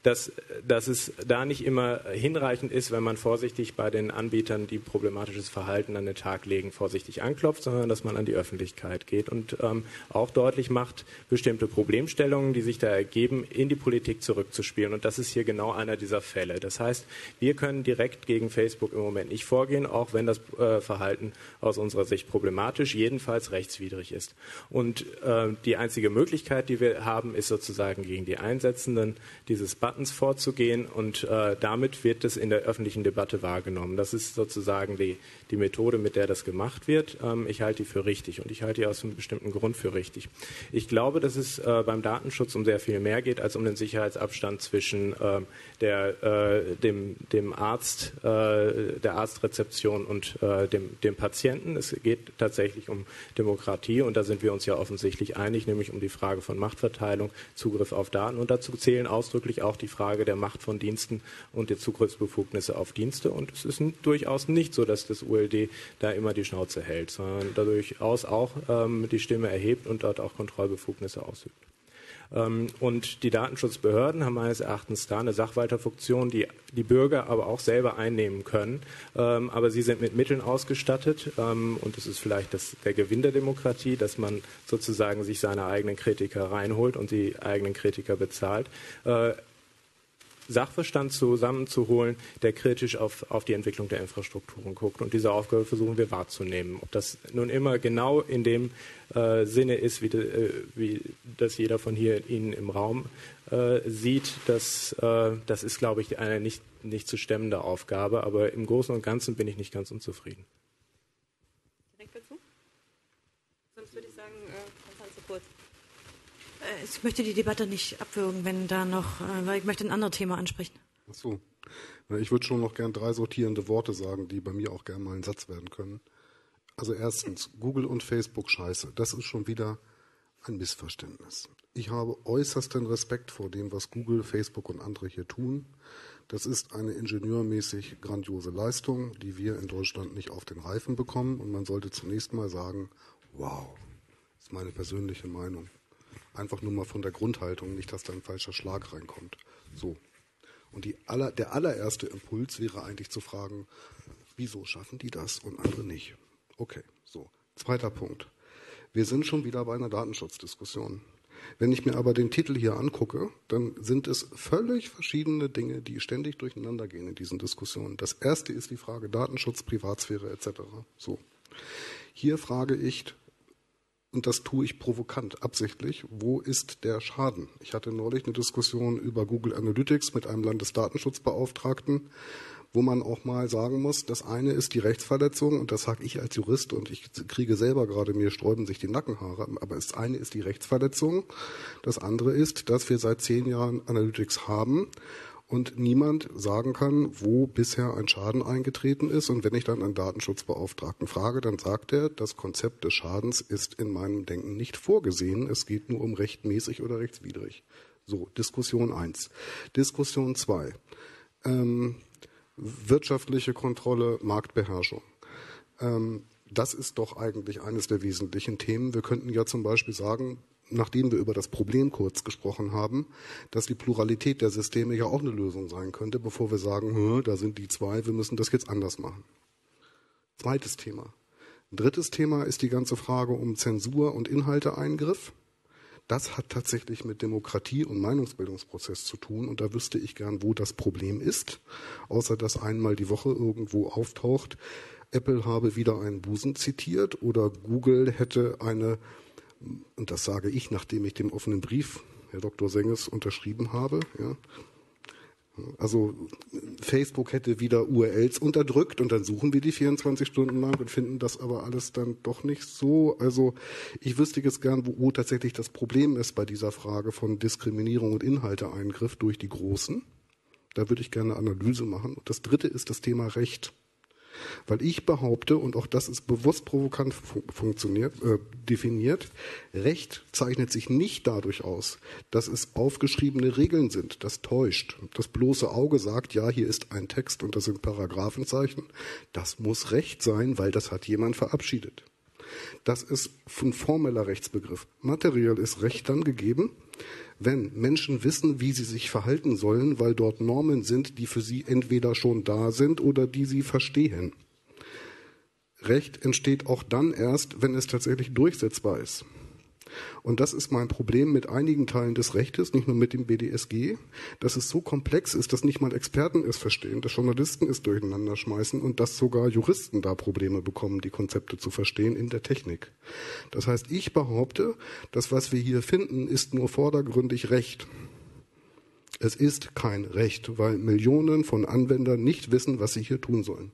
dass es da nicht immer hinreichend ist, wenn man vorsichtig bei den Anbietern, die problematisches Verhalten an den Tag legen, vorsichtig anklopft, sondern dass man an die Öffentlichkeit geht und auch deutlich macht, bestimmte Problemstellungen, die sich da ergeben, in die Politik zurückzuspielen. Und das ist hier genau einer dieser Fälle. Das heißt, wir können direkt gegen Facebook im Moment nicht vorgehen, auch wenn das Verhalten aus unserer Sicht problematisch, jedenfalls rechtswidrig ist. Und die einzige Möglichkeit, die wir haben, ist sozusagen gegen die Einsetzenden dieses Buttons vorzugehen und damit wird es in der öffentlichen Debatte wahrgenommen. Das ist sozusagen die Methode, mit der das gemacht wird. Ich halte die für richtig und ich halte die aus einem bestimmten Grund für richtig. Ich glaube, dass es beim Datenschutz um sehr viel mehr geht, als um den Sicherheitsabstand zwischen dem Arzt, der Arztrezeption und dem Patienten. Es geht tatsächlich um Demokratie und da sind wir uns ja offensichtlich einig, nämlich um die Frage von Machtverteilung, Zugriff auf Daten und dazu zählen ausdrücklich auch die Frage der Macht von Diensten und der Zugriffsbefugnisse auf Dienste. Und es ist durchaus nicht so, dass das ULD da immer die Schnauze hält, sondern da durchaus auch die Stimme erhebt und dort auch Kontrollbefugnisse ausübt. Und die Datenschutzbehörden haben meines Erachtens da eine Sachwalterfunktion, die die Bürger aber auch selber einnehmen können. Aber sie sind mit Mitteln ausgestattet und das ist vielleicht der Gewinn der Demokratie, dass man sozusagen sich seine eigenen Kritiker reinholt und die eigenen Kritiker bezahlt. Sachverstand zusammenzuholen, der kritisch auf die Entwicklung der Infrastrukturen guckt. Und diese Aufgabe versuchen wir wahrzunehmen. Ob das nun immer genau in dem Sinne ist, wie das jeder von hier Ihnen im Raum sieht, das ist, glaube ich, eine nicht zu stemmende Aufgabe. Aber im Großen und Ganzen bin ich nicht ganz unzufrieden. Direkt dazu? Sonst würde ich sagen, Konstanze Kurz. Ich möchte die Debatte nicht abwürgen, wenn da noch, weil ich möchte ein anderes Thema ansprechen. Ach so. Ich würde schon noch gern 3 sortierende Worte sagen, die bei mir auch gern mal ein Satz werden können. Also erstens, Google und Facebook scheiße. Das ist schon wieder ein Missverständnis. Ich habe äußersten Respekt vor dem, was Google, Facebook und andere hier tun. Das ist eine ingenieurmäßig grandiose Leistung, die wir in Deutschland nicht auf den Reifen bekommen. Und man sollte zunächst mal sagen, wow, das ist meine persönliche Meinung. Einfach nur mal von der Grundhaltung, nicht, dass da ein falscher Schlag reinkommt. So. Und der allererste Impuls wäre eigentlich zu fragen, wieso schaffen die das und andere nicht? Okay, so. Zweiter Punkt. Wir sind schon wieder bei einer Datenschutzdiskussion. Wenn ich mir aber den Titel hier angucke, dann sind es völlig verschiedene Dinge, die ständig durcheinander gehen in diesen Diskussionen. Das erste ist die Frage Datenschutz, Privatsphäre etc. So. Hier frage ich, und das tue ich provokant, absichtlich, wo ist der Schaden? Ich hatte neulich eine Diskussion über Google Analytics mit einem Landesdatenschutzbeauftragten, wo man auch mal sagen muss, das eine ist die Rechtsverletzung, und das sage ich als Jurist, und ich kriege selber gerade, mir sträuben sich die Nackenhaare, aber das eine ist die Rechtsverletzung, das andere ist, dass wir seit 10 Jahren Analytics haben. und niemand sagen kann, wo bisher ein Schaden eingetreten ist. Und wenn ich dann einen Datenschutzbeauftragten frage, dann sagt er, das Konzept des Schadens ist in meinem Denken nicht vorgesehen. Es geht nur um rechtmäßig oder rechtswidrig. So, Diskussion 1. Diskussion 2. Wirtschaftliche Kontrolle, Marktbeherrschung. Das ist doch eigentlich eines der wesentlichen Themen. Wir könnten ja zum Beispiel sagen, nachdem wir über das Problem kurz gesprochen haben, dass die Pluralität der Systeme ja auch eine Lösung sein könnte, bevor wir sagen, da sind die zwei, wir müssen das jetzt anders machen. Zweites Thema. Drittes Thema ist die ganze Frage um Zensur und Inhalteeingriff. Das hat tatsächlich mit Demokratie und Meinungsbildungsprozess zu tun und da wüsste ich gern, wo das Problem ist, außer dass einmal die Woche irgendwo auftaucht, Apple habe wieder einen Busen zitiert oder Google hätte eine, und das sage ich, nachdem ich den offenen Brief, Herr Dr. Senges, unterschrieben habe. Ja. Also Facebook hätte wieder URLs unterdrückt und dann suchen wir die 24 Stunden lang und finden das aber alles dann doch nicht so. Also ich wüsste jetzt gern, wo tatsächlich das Problem ist bei dieser Frage von Diskriminierung und Inhalteeingriff durch die Großen. Da würde ich gerne eine Analyse machen. Und das dritte ist das Thema Recht. Weil ich behaupte, und auch das ist bewusst provokant definiert, Recht zeichnet sich nicht dadurch aus, dass es aufgeschriebene Regeln sind. Das täuscht. Das bloße Auge sagt, ja, hier ist ein Text und das sind Paragraphenzeichen. Das muss Recht sein, weil das hat jemand verabschiedet. Das ist ein formeller Rechtsbegriff. Materiell ist Recht dann gegeben, wenn Menschen wissen, wie sie sich verhalten sollen, weil dort Normen sind, die für sie entweder schon da sind oder die sie verstehen. Recht entsteht auch dann erst, wenn es tatsächlich durchsetzbar ist. Und das ist mein Problem mit einigen Teilen des Rechtes, nicht nur mit dem BDSG, dass es so komplex ist, dass nicht mal Experten es verstehen, dass Journalisten es durcheinander schmeißen und dass sogar Juristen da Probleme bekommen, die Konzepte zu verstehen in der Technik. Das heißt, ich behaupte, das, was wir hier finden, ist nur vordergründig Recht. Es ist kein Recht, weil Millionen von Anwendern nicht wissen, was sie hier tun sollen.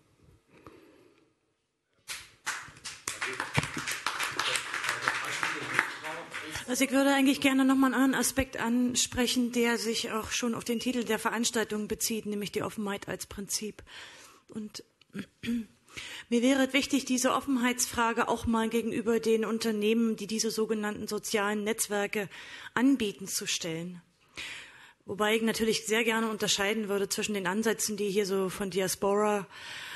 Also ich würde eigentlich gerne nochmal einen anderen Aspekt ansprechen, der sich auch schon auf den Titel der Veranstaltung bezieht, nämlich die Offenheit als Prinzip. Und mir wäre es wichtig, diese Offenheitsfrage auch mal gegenüber den Unternehmen, die diese sogenannten sozialen Netzwerke anbieten, zu stellen. Wobei ich natürlich sehr gerne unterscheiden würde zwischen den Ansätzen, die hier so von Diaspora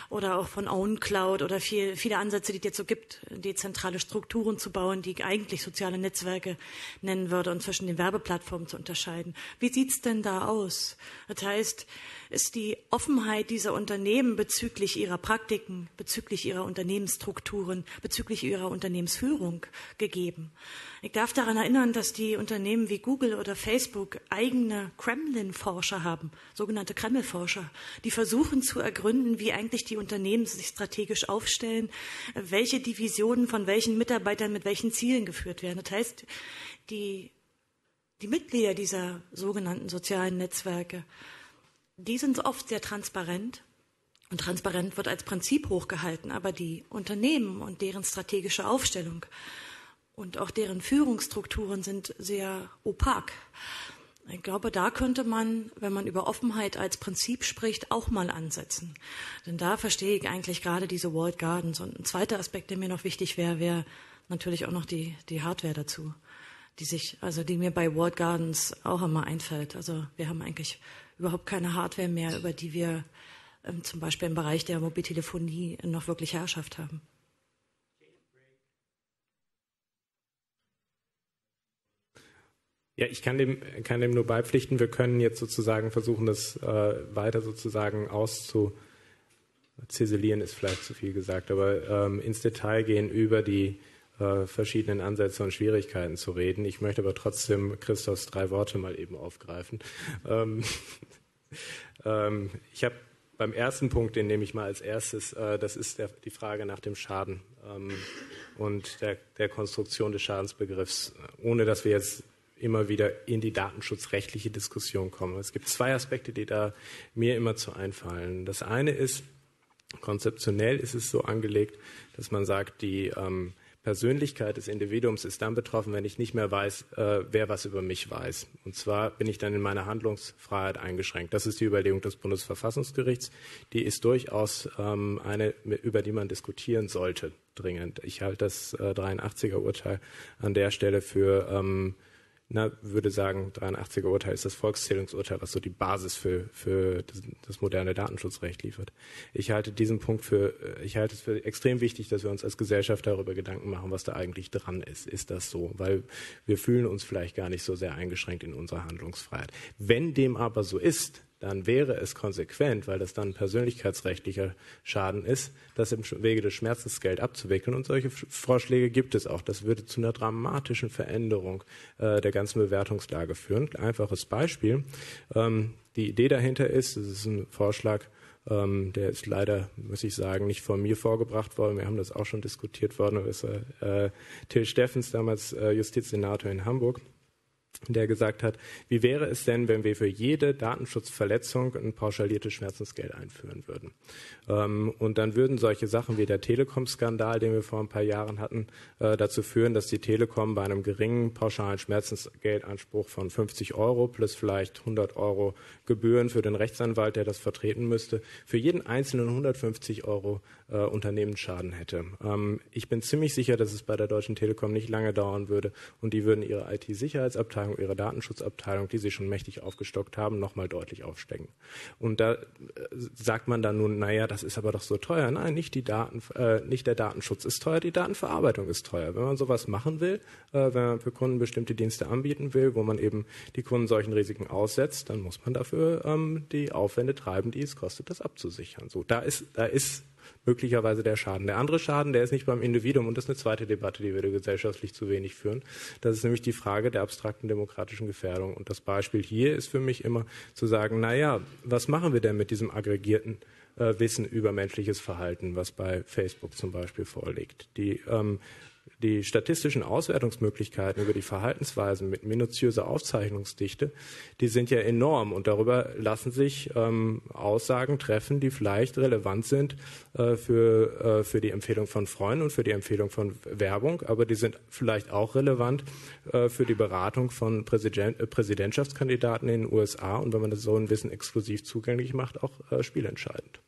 oder auch von OwnCloud oder viele Ansätze, die es jetzt so gibt, dezentrale Strukturen zu bauen, die ich eigentlich soziale Netzwerke nennen würde, und zwischen den Werbeplattformen zu unterscheiden. Wie sieht's denn da aus? Das heißt, ist die Offenheit dieser Unternehmen bezüglich ihrer Praktiken, bezüglich ihrer Unternehmensstrukturen, bezüglich ihrer Unternehmensführung gegeben? Ich darf daran erinnern, dass die Unternehmen wie Google oder Facebook eigene Kremlin-Forscher haben, sogenannte Kreml-Forscher, die versuchen zu ergründen, wie eigentlich die Unternehmen sich strategisch aufstellen, welche Divisionen von welchen Mitarbeitern mit welchen Zielen geführt werden. Das heißt, die Mitglieder dieser sogenannten sozialen Netzwerke, die sind oft sehr transparent. Und transparent wird als Prinzip hochgehalten, aber die Unternehmen und deren strategische Aufstellung und auch deren Führungsstrukturen sind sehr opak. Ich glaube, da könnte man, wenn man über Offenheit als Prinzip spricht, auch mal ansetzen. Denn da verstehe ich eigentlich gerade diese Walled Gardens. Und ein zweiter Aspekt, der mir noch wichtig wäre, wäre natürlich auch noch die Hardware dazu, die mir bei Walled Gardens auch immer einfällt. Also wir haben eigentlich überhaupt keine Hardware mehr, über die wir zum Beispiel im Bereich der Mobiltelefonie noch wirklich Herrschaft haben. Ja, ich kann dem nur beipflichten. Wir können jetzt sozusagen versuchen, das weiter sozusagen auszuziselieren, ist vielleicht zu viel gesagt, aber ins Detail gehen, über die verschiedenen Ansätze und Schwierigkeiten zu reden. Ich möchte aber trotzdem Christophs 3 Worte mal eben aufgreifen. Ich habe beim ersten Punkt, den nehme ich mal als erstes, das ist die Frage nach dem Schaden und der Konstruktion des Schadensbegriffs, ohne dass wir jetzt immer wieder in die datenschutzrechtliche Diskussion kommen. Es gibt zwei Aspekte, die da mir immer zu einfallen. Das eine ist, konzeptionell ist es so angelegt, dass man sagt, die Persönlichkeit des Individuums ist dann betroffen, wenn ich nicht mehr weiß, wer was über mich weiß. Und zwar bin ich dann in meiner Handlungsfreiheit eingeschränkt. Das ist die Überlegung des Bundesverfassungsgerichts. Die ist durchaus eine, über die man diskutieren sollte, dringend. Ich halte das 83er-Urteil an der Stelle für, würde sagen, 83er-Urteil ist das Volkszählungsurteil, was so die Basis für das moderne Datenschutzrecht liefert. Ich halte diesen Punkt für, ich halte es für extrem wichtig, dass wir uns als Gesellschaft darüber Gedanken machen, was da eigentlich dran ist. Ist das so? Weil wir fühlen uns vielleicht gar nicht so sehr eingeschränkt in unserer Handlungsfreiheit. Wenn dem aber so ist, dann wäre es konsequent, weil das dann ein persönlichkeitsrechtlicher Schaden ist, das im Wege des Schmerzensgeld abzuwickeln. Und solche Vorschläge gibt es auch. Das würde zu einer dramatischen Veränderung der ganzen Bewertungslage führen. Einfaches Beispiel. Die Idee dahinter ist, es ist ein Vorschlag, der ist leider, muss ich sagen, nicht von mir vorgebracht worden. Wir haben das auch schon diskutiert worden. Das war Till Steffens, damals Justizsenator in Hamburg, der gesagt hat, wie wäre es denn, wenn wir für jede Datenschutzverletzung ein pauschaliertes Schmerzensgeld einführen würden. Und dann würden solche Sachen wie der Telekom-Skandal, den wir vor ein paar Jahren hatten, dazu führen, dass die Telekom bei einem geringen pauschalen Schmerzensgeldanspruch von 50 € plus vielleicht 100 € Gebühren für den Rechtsanwalt, der das vertreten müsste, für jeden einzelnen 150 € Unternehmensschaden hätte. Ich bin ziemlich sicher, dass es bei der Deutschen Telekom nicht lange dauern würde und die würden ihre IT-Sicherheitsabteilung, ihre Datenschutzabteilung, die sie schon mächtig aufgestockt haben, nochmal deutlich aufstecken. Und da sagt man dann nun, naja, das ist aber doch so teuer. Nein, nicht die Daten, nicht der Datenschutz ist teuer, die Datenverarbeitung ist teuer. Wenn man sowas machen will, wenn man für Kunden bestimmte Dienste anbieten will, wo man eben die Kunden solchen Risiken aussetzt, dann muss man dafür die Aufwände treiben, die es kostet, das abzusichern. So, da ist möglicherweise der Schaden. Der andere Schaden, der ist nicht beim Individuum und das ist eine zweite Debatte, die wir gesellschaftlich zu wenig führen. Das ist nämlich die Frage der abstrakten demokratischen Gefährdung und das Beispiel hier ist für mich immer zu sagen, naja, was machen wir denn mit diesem aggregierten Wissen über menschliches Verhalten, was bei Facebook zum Beispiel vorliegt. Die statistischen Auswertungsmöglichkeiten über die Verhaltensweisen mit minutiöser Aufzeichnungsdichte, die sind ja enorm und darüber lassen sich Aussagen treffen, die vielleicht relevant sind für die Empfehlung von Freunden und für die Empfehlung von Werbung, aber die sind vielleicht auch relevant für die Beratung von Präsidentschaftskandidaten in den USA und wenn man das so ein Wissen exklusiv zugänglich macht, auch spielentscheidend.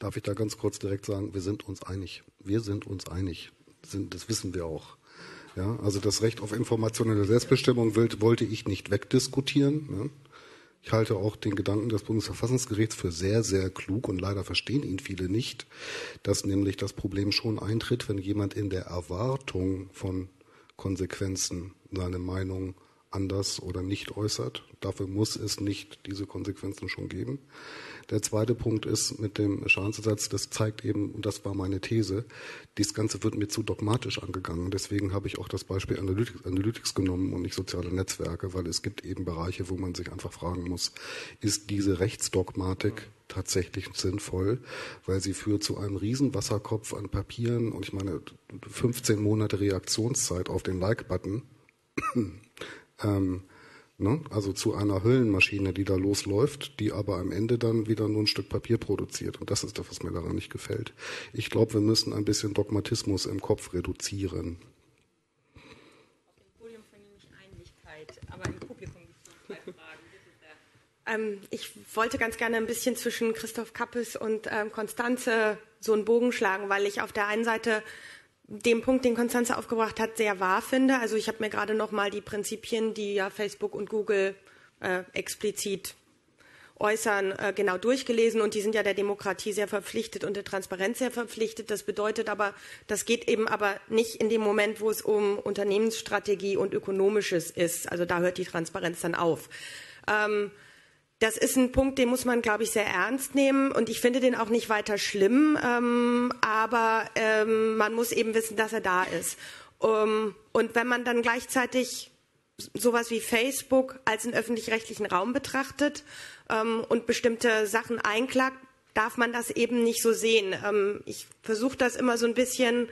Darf ich da ganz kurz direkt sagen, wir sind uns einig. Wir sind uns einig. Das wissen wir auch. Ja, also das Recht auf informationelle Selbstbestimmung wollte ich nicht wegdiskutieren. Ich halte auch den Gedanken des Bundesverfassungsgerichts für sehr, sehr klug und leider verstehen ihn viele nicht, dass nämlich das Problem schon eintritt, wenn jemand in der Erwartung von Konsequenzen seine Meinung anders oder nicht äußert. Dafür muss es nicht diese Konsequenzen schon geben. Der zweite Punkt ist mit dem Schadensersatz, das zeigt eben, und das war meine These, das Ganze wird mir zu dogmatisch angegangen. Deswegen habe ich auch das Beispiel Analytics genommen und nicht soziale Netzwerke, weil es gibt eben Bereiche, wo man sich einfach fragen muss, ist diese Rechtsdogmatik tatsächlich sinnvoll, weil sie führt zu einem riesen Wasserkopf an Papieren und ich meine 15 Monate Reaktionszeit auf den Like-Button. Also zu einer Höllenmaschine, die da losläuft, die aber am Ende dann wieder nur ein Stück Papier produziert. Und das ist das, was mir daran nicht gefällt. Ich glaube, wir müssen ein bisschen Dogmatismus im Kopf reduzieren. Auf dem Podium von nicht Einigkeit, aber im Publikum gibt es noch zwei Fragen. Ich wollte ganz gerne ein bisschen zwischen Christoph Kappes und Konstanze so einen Bogen schlagen, weil ich auf der einen Seite den Punkt, den Konstanze aufgebracht hat, sehr wahr finde. Also ich habe mir gerade noch mal die Prinzipien, die ja Facebook und Google explizit äußern, genau durchgelesen. Und die sind ja der Demokratie sehr verpflichtet und der Transparenz sehr verpflichtet. Das bedeutet aber, das geht eben aber nicht in dem Moment, wo es um Unternehmensstrategie und Ökonomisches ist. Also da hört die Transparenz dann auf. Das ist ein Punkt, den muss man, glaube ich, sehr ernst nehmen und ich finde den auch nicht weiter schlimm, aber man muss eben wissen, dass er da ist. Und wenn man dann gleichzeitig sowas wie Facebook als einen öffentlich-rechtlichen Raum betrachtet und bestimmte Sachen einklagt, darf man das eben nicht so sehen. Ich versuche das immer so ein bisschen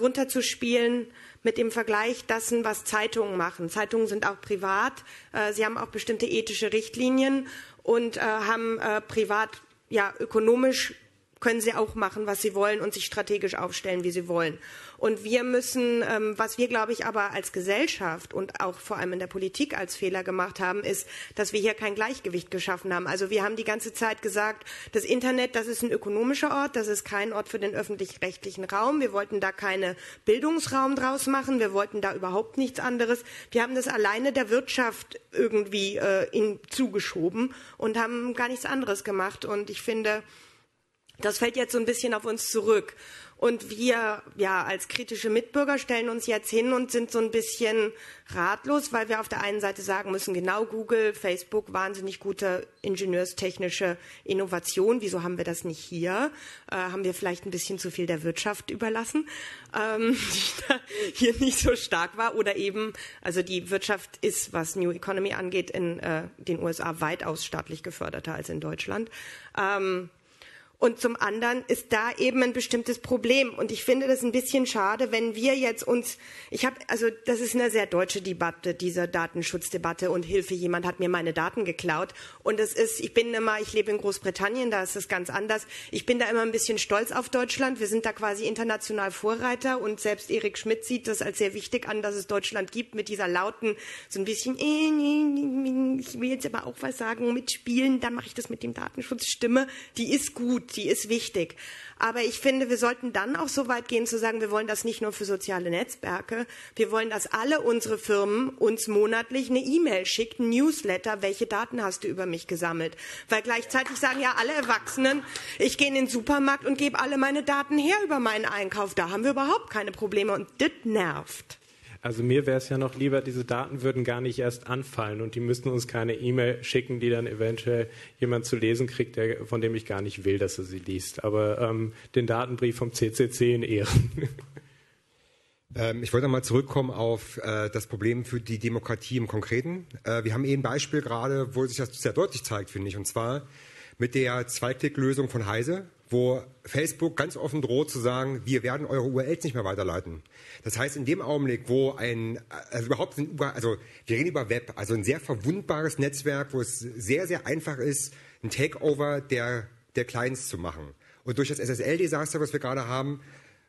runterzuspielen mit dem Vergleich dessen, was Zeitungen machen. Zeitungen sind auch privat, sie haben auch bestimmte ethische Richtlinien und haben privat ja ökonomisch können sie auch machen, was sie wollen und sich strategisch aufstellen, wie sie wollen. Und wir müssen, was wir, glaube ich, aber als Gesellschaft und auch vor allem in der Politik als Fehler gemacht haben, ist, dass wir hier kein Gleichgewicht geschaffen haben. Also wir haben die ganze Zeit gesagt, das Internet, das ist ein ökonomischer Ort, das ist kein Ort für den öffentlich-rechtlichen Raum. Wir wollten da keinen Bildungsraum draus machen, wir wollten da überhaupt nichts anderes. Wir haben das alleine der Wirtschaft irgendwie zugeschoben und haben gar nichts anderes gemacht. Und ich finde, das fällt jetzt so ein bisschen auf uns zurück. Und wir, ja, als kritische Mitbürger stellen uns jetzt hin und sind so ein bisschen ratlos, weil wir auf der einen Seite sagen müssen, genau, Google, Facebook, wahnsinnig gute ingenieurstechnische Innovation. Wieso haben wir das nicht hier? Haben wir vielleicht ein bisschen zu viel der Wirtschaft überlassen, die da hier nicht so stark war? Oder eben, also die Wirtschaft ist, was New Economy angeht, in den USA weitaus staatlich geförderter als in Deutschland. Und zum anderen ist da eben ein bestimmtes Problem. Und ich finde das ein bisschen schade, wenn wir jetzt uns, also das ist eine sehr deutsche Debatte, diese Datenschutzdebatte und Hilfe, jemand hat mir meine Daten geklaut. Und es ist, ich lebe in Großbritannien, da ist es ganz anders. Ich bin da immer ein bisschen stolz auf Deutschland. Wir sind da quasi international Vorreiter und selbst Erik Schmidt sieht das als sehr wichtig an, dass es Deutschland gibt mit dieser lauten, so ein bisschen, ich will jetzt aber auch was sagen, mitspielen, dann mache ich das mit dem Datenschutzstimme. Die ist gut. Die ist wichtig. Aber ich finde, wir sollten dann auch so weit gehen, zu sagen, wir wollen das nicht nur für soziale Netzwerke. Wir wollen, dass alle unsere Firmen uns monatlich eine E-Mail schickt, ein Newsletter, welche Daten hast du über mich gesammelt? Weil gleichzeitig sagen ja alle Erwachsenen, ich gehe in den Supermarkt und gebe alle meine Daten her über meinen Einkauf. Da haben wir überhaupt keine Probleme und das nervt. Also mir wäre es ja noch lieber, diese Daten würden gar nicht erst anfallen und die müssten uns keine E-Mail schicken, die dann eventuell jemand zu lesen kriegt, von dem ich gar nicht will, dass er sie liest. Aber den Datenbrief vom CCC in Ehren. Ich wollte nochmal zurückkommen auf das Problem für die Demokratie im Konkreten. Wir haben eben ein Beispiel gerade, wo sich das sehr deutlich zeigt, finde ich, und zwar mit der Zweiklick-Lösung von Heise, wo Facebook ganz offen droht zu sagen, wir werden eure URLs nicht mehr weiterleiten. Das heißt, in dem Augenblick, wo wir reden über Web, also ein sehr verwundbares Netzwerk, wo es sehr, sehr einfach ist, ein Takeover der Clients zu machen. Und durch das SSL-Desaster, was wir gerade haben,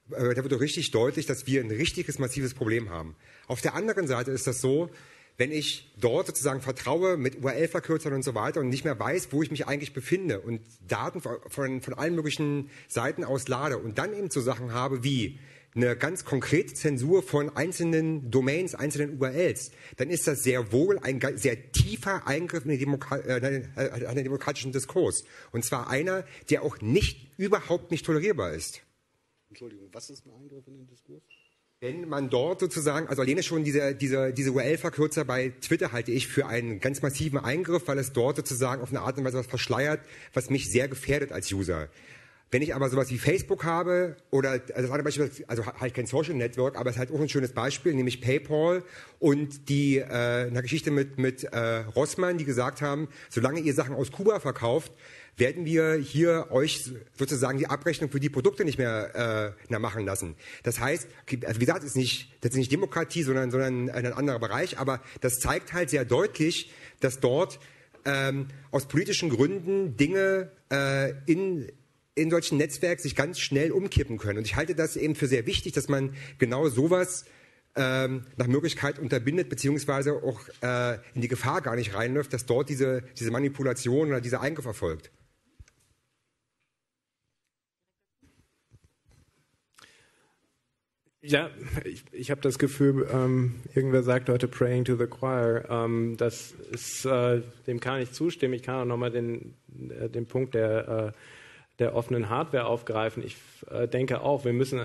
da wird doch richtig deutlich, dass wir ein richtiges, massives Problem haben. Auf der anderen Seite ist das so, wenn ich dort sozusagen vertraue mit URL-Verkürzern und so weiter und nicht mehr weiß, wo ich mich eigentlich befinde und Daten von allen möglichen Seiten aus lade und dann eben so Sachen habe wie eine ganz konkrete Zensur von einzelnen Domains, einzelnen URLs, dann ist das sehr wohl ein sehr tiefer Eingriff in den demokratischen Diskurs. Und zwar einer, der auch überhaupt nicht tolerierbar ist. Entschuldigung, was ist ein Eingriff in den Diskurs? Wenn man dort sozusagen, also alleine schon diese URL-Verkürzer bei Twitter halte ich für einen ganz massiven Eingriff, weil es dort sozusagen auf eine Art und Weise was verschleiert, was mich sehr gefährdet als User. Wenn ich aber sowas wie Facebook habe oder das andere Beispiel, also halt kein Social Network, aber es ist halt auch ein schönes Beispiel, nämlich PayPal und die eine Geschichte mit Rossmann, die gesagt haben, solange ihr Sachen aus Kuba verkauft, werden wir hier euch sozusagen die Abrechnung für die Produkte nicht mehr machen lassen. Das heißt, also wie gesagt, das ist nicht Demokratie, sondern ein anderer Bereich, aber das zeigt halt sehr deutlich, dass dort aus politischen Gründen Dinge in solchen Netzwerken sich ganz schnell umkippen können. Und ich halte das eben für sehr wichtig, dass man genau sowas nach Möglichkeit unterbindet, beziehungsweise auch in die Gefahr gar nicht reinläuft, dass dort diese Manipulation oder dieser Eingriff erfolgt. Ja, ich habe das Gefühl, irgendwer sagt heute Praying to the Choir. Das ist, dem kann ich zustimmen. Ich kann auch nochmal den Punkt der offenen Hardware aufgreifen. Ich denke auch, wir müssen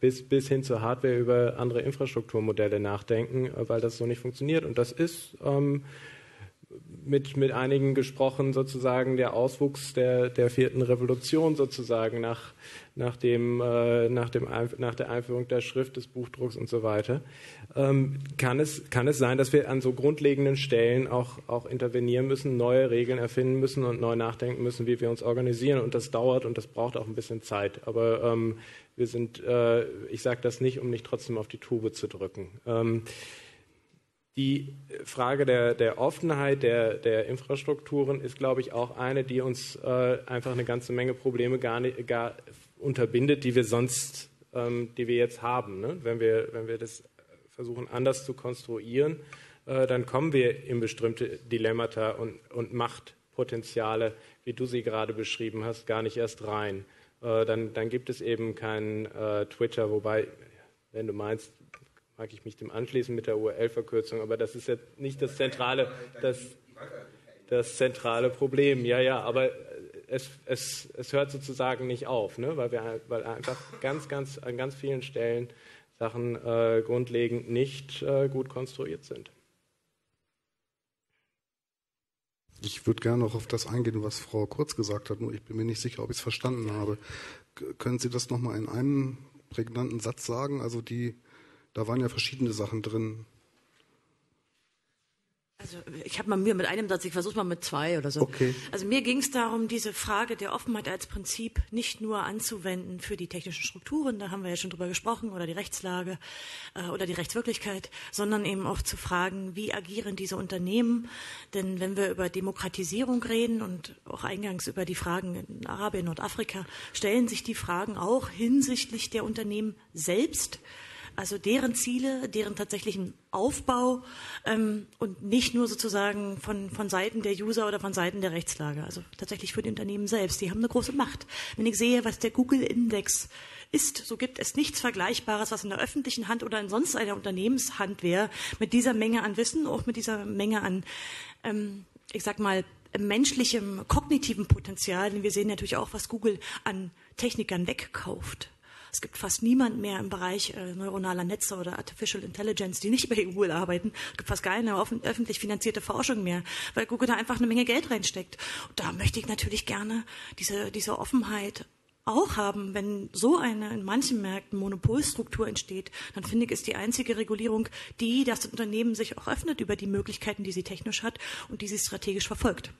bis hin zur Hardware über andere Infrastrukturmodelle nachdenken, weil das so nicht funktioniert. Und das ist mit einigen gesprochen sozusagen der Auswuchs der vierten Revolution sozusagen nach der Einführung der Schrift, des Buchdrucks und so weiter. Kann es sein, dass wir an so grundlegenden Stellen auch intervenieren müssen, neue Regeln erfinden müssen und neu nachdenken müssen, wie wir uns organisieren. Und das dauert und das braucht auch ein bisschen Zeit. Aber wir sind, ich sage das nicht, um nicht trotzdem auf die Tube zu drücken. Die Frage der Offenheit der Infrastrukturen ist, glaube ich, auch eine, die uns einfach eine ganze Menge Probleme gar unterbindet, die wir sonst, die wir jetzt haben. Ne? Wenn wir das versuchen, anders zu konstruieren, dann kommen wir in bestimmte Dilemmata und Machtpotenziale, wie du sie gerade beschrieben hast, gar nicht erst rein. Dann gibt es eben keinen Twitter, wobei, wenn du meinst, mag ich mich dem anschließen mit der URL-Verkürzung, aber das ist jetzt nicht das zentrale Problem. Ja, aber es hört sozusagen nicht auf, ne? weil einfach an ganz vielen Stellen Sachen grundlegend nicht gut konstruiert sind. Ich würde gerne noch auf das eingehen, was Frau Kurz gesagt hat, nur ich bin mir nicht sicher, ob ich es verstanden habe. Können Sie das nochmal in einem prägnanten Satz sagen? Also da waren ja verschiedene Sachen drin. Also ich habe mal Mühe mit einem Satz, ich versuche mal mit zwei oder so. Okay. Also mir ging es darum, diese Frage der Offenheit als Prinzip nicht nur anzuwenden für die technischen Strukturen, da haben wir ja schon drüber gesprochen, oder die Rechtslage oder die Rechtswirklichkeit, sondern eben auch zu fragen, wie agieren diese Unternehmen? Denn wenn wir über Demokratisierung reden und auch eingangs über die Fragen in Arabien, Nordafrika, stellen sich die Fragen auch hinsichtlich der Unternehmen selbst. Also deren Ziele, deren tatsächlichen Aufbau und nicht nur sozusagen von Seiten der User oder von Seiten der Rechtslage. Also tatsächlich für die Unternehmen selbst. Die haben eine große Macht. Wenn ich sehe, was der Google-Index ist, so gibt es nichts Vergleichbares, was in der öffentlichen Hand oder in sonst einer Unternehmenshand wäre, mit dieser Menge an Wissen, auch mit dieser Menge an, ich sag mal, menschlichem, kognitiven Potenzial. Denn wir sehen natürlich auch, was Google an Technikern wegkauft. Es gibt fast niemand mehr im Bereich neuronaler Netze oder Artificial Intelligence, die nicht bei Google arbeiten. Es gibt fast keine öffentlich finanzierte Forschung mehr, weil Google da einfach eine Menge Geld reinsteckt. Und da möchte ich natürlich gerne diese Offenheit auch haben. Wenn so eine in manchen Märkten Monopolstruktur entsteht, dann finde ich, ist die einzige Regulierung, die das Unternehmen sich auch öffnet über die Möglichkeiten, die sie technisch hat und die sie strategisch verfolgt.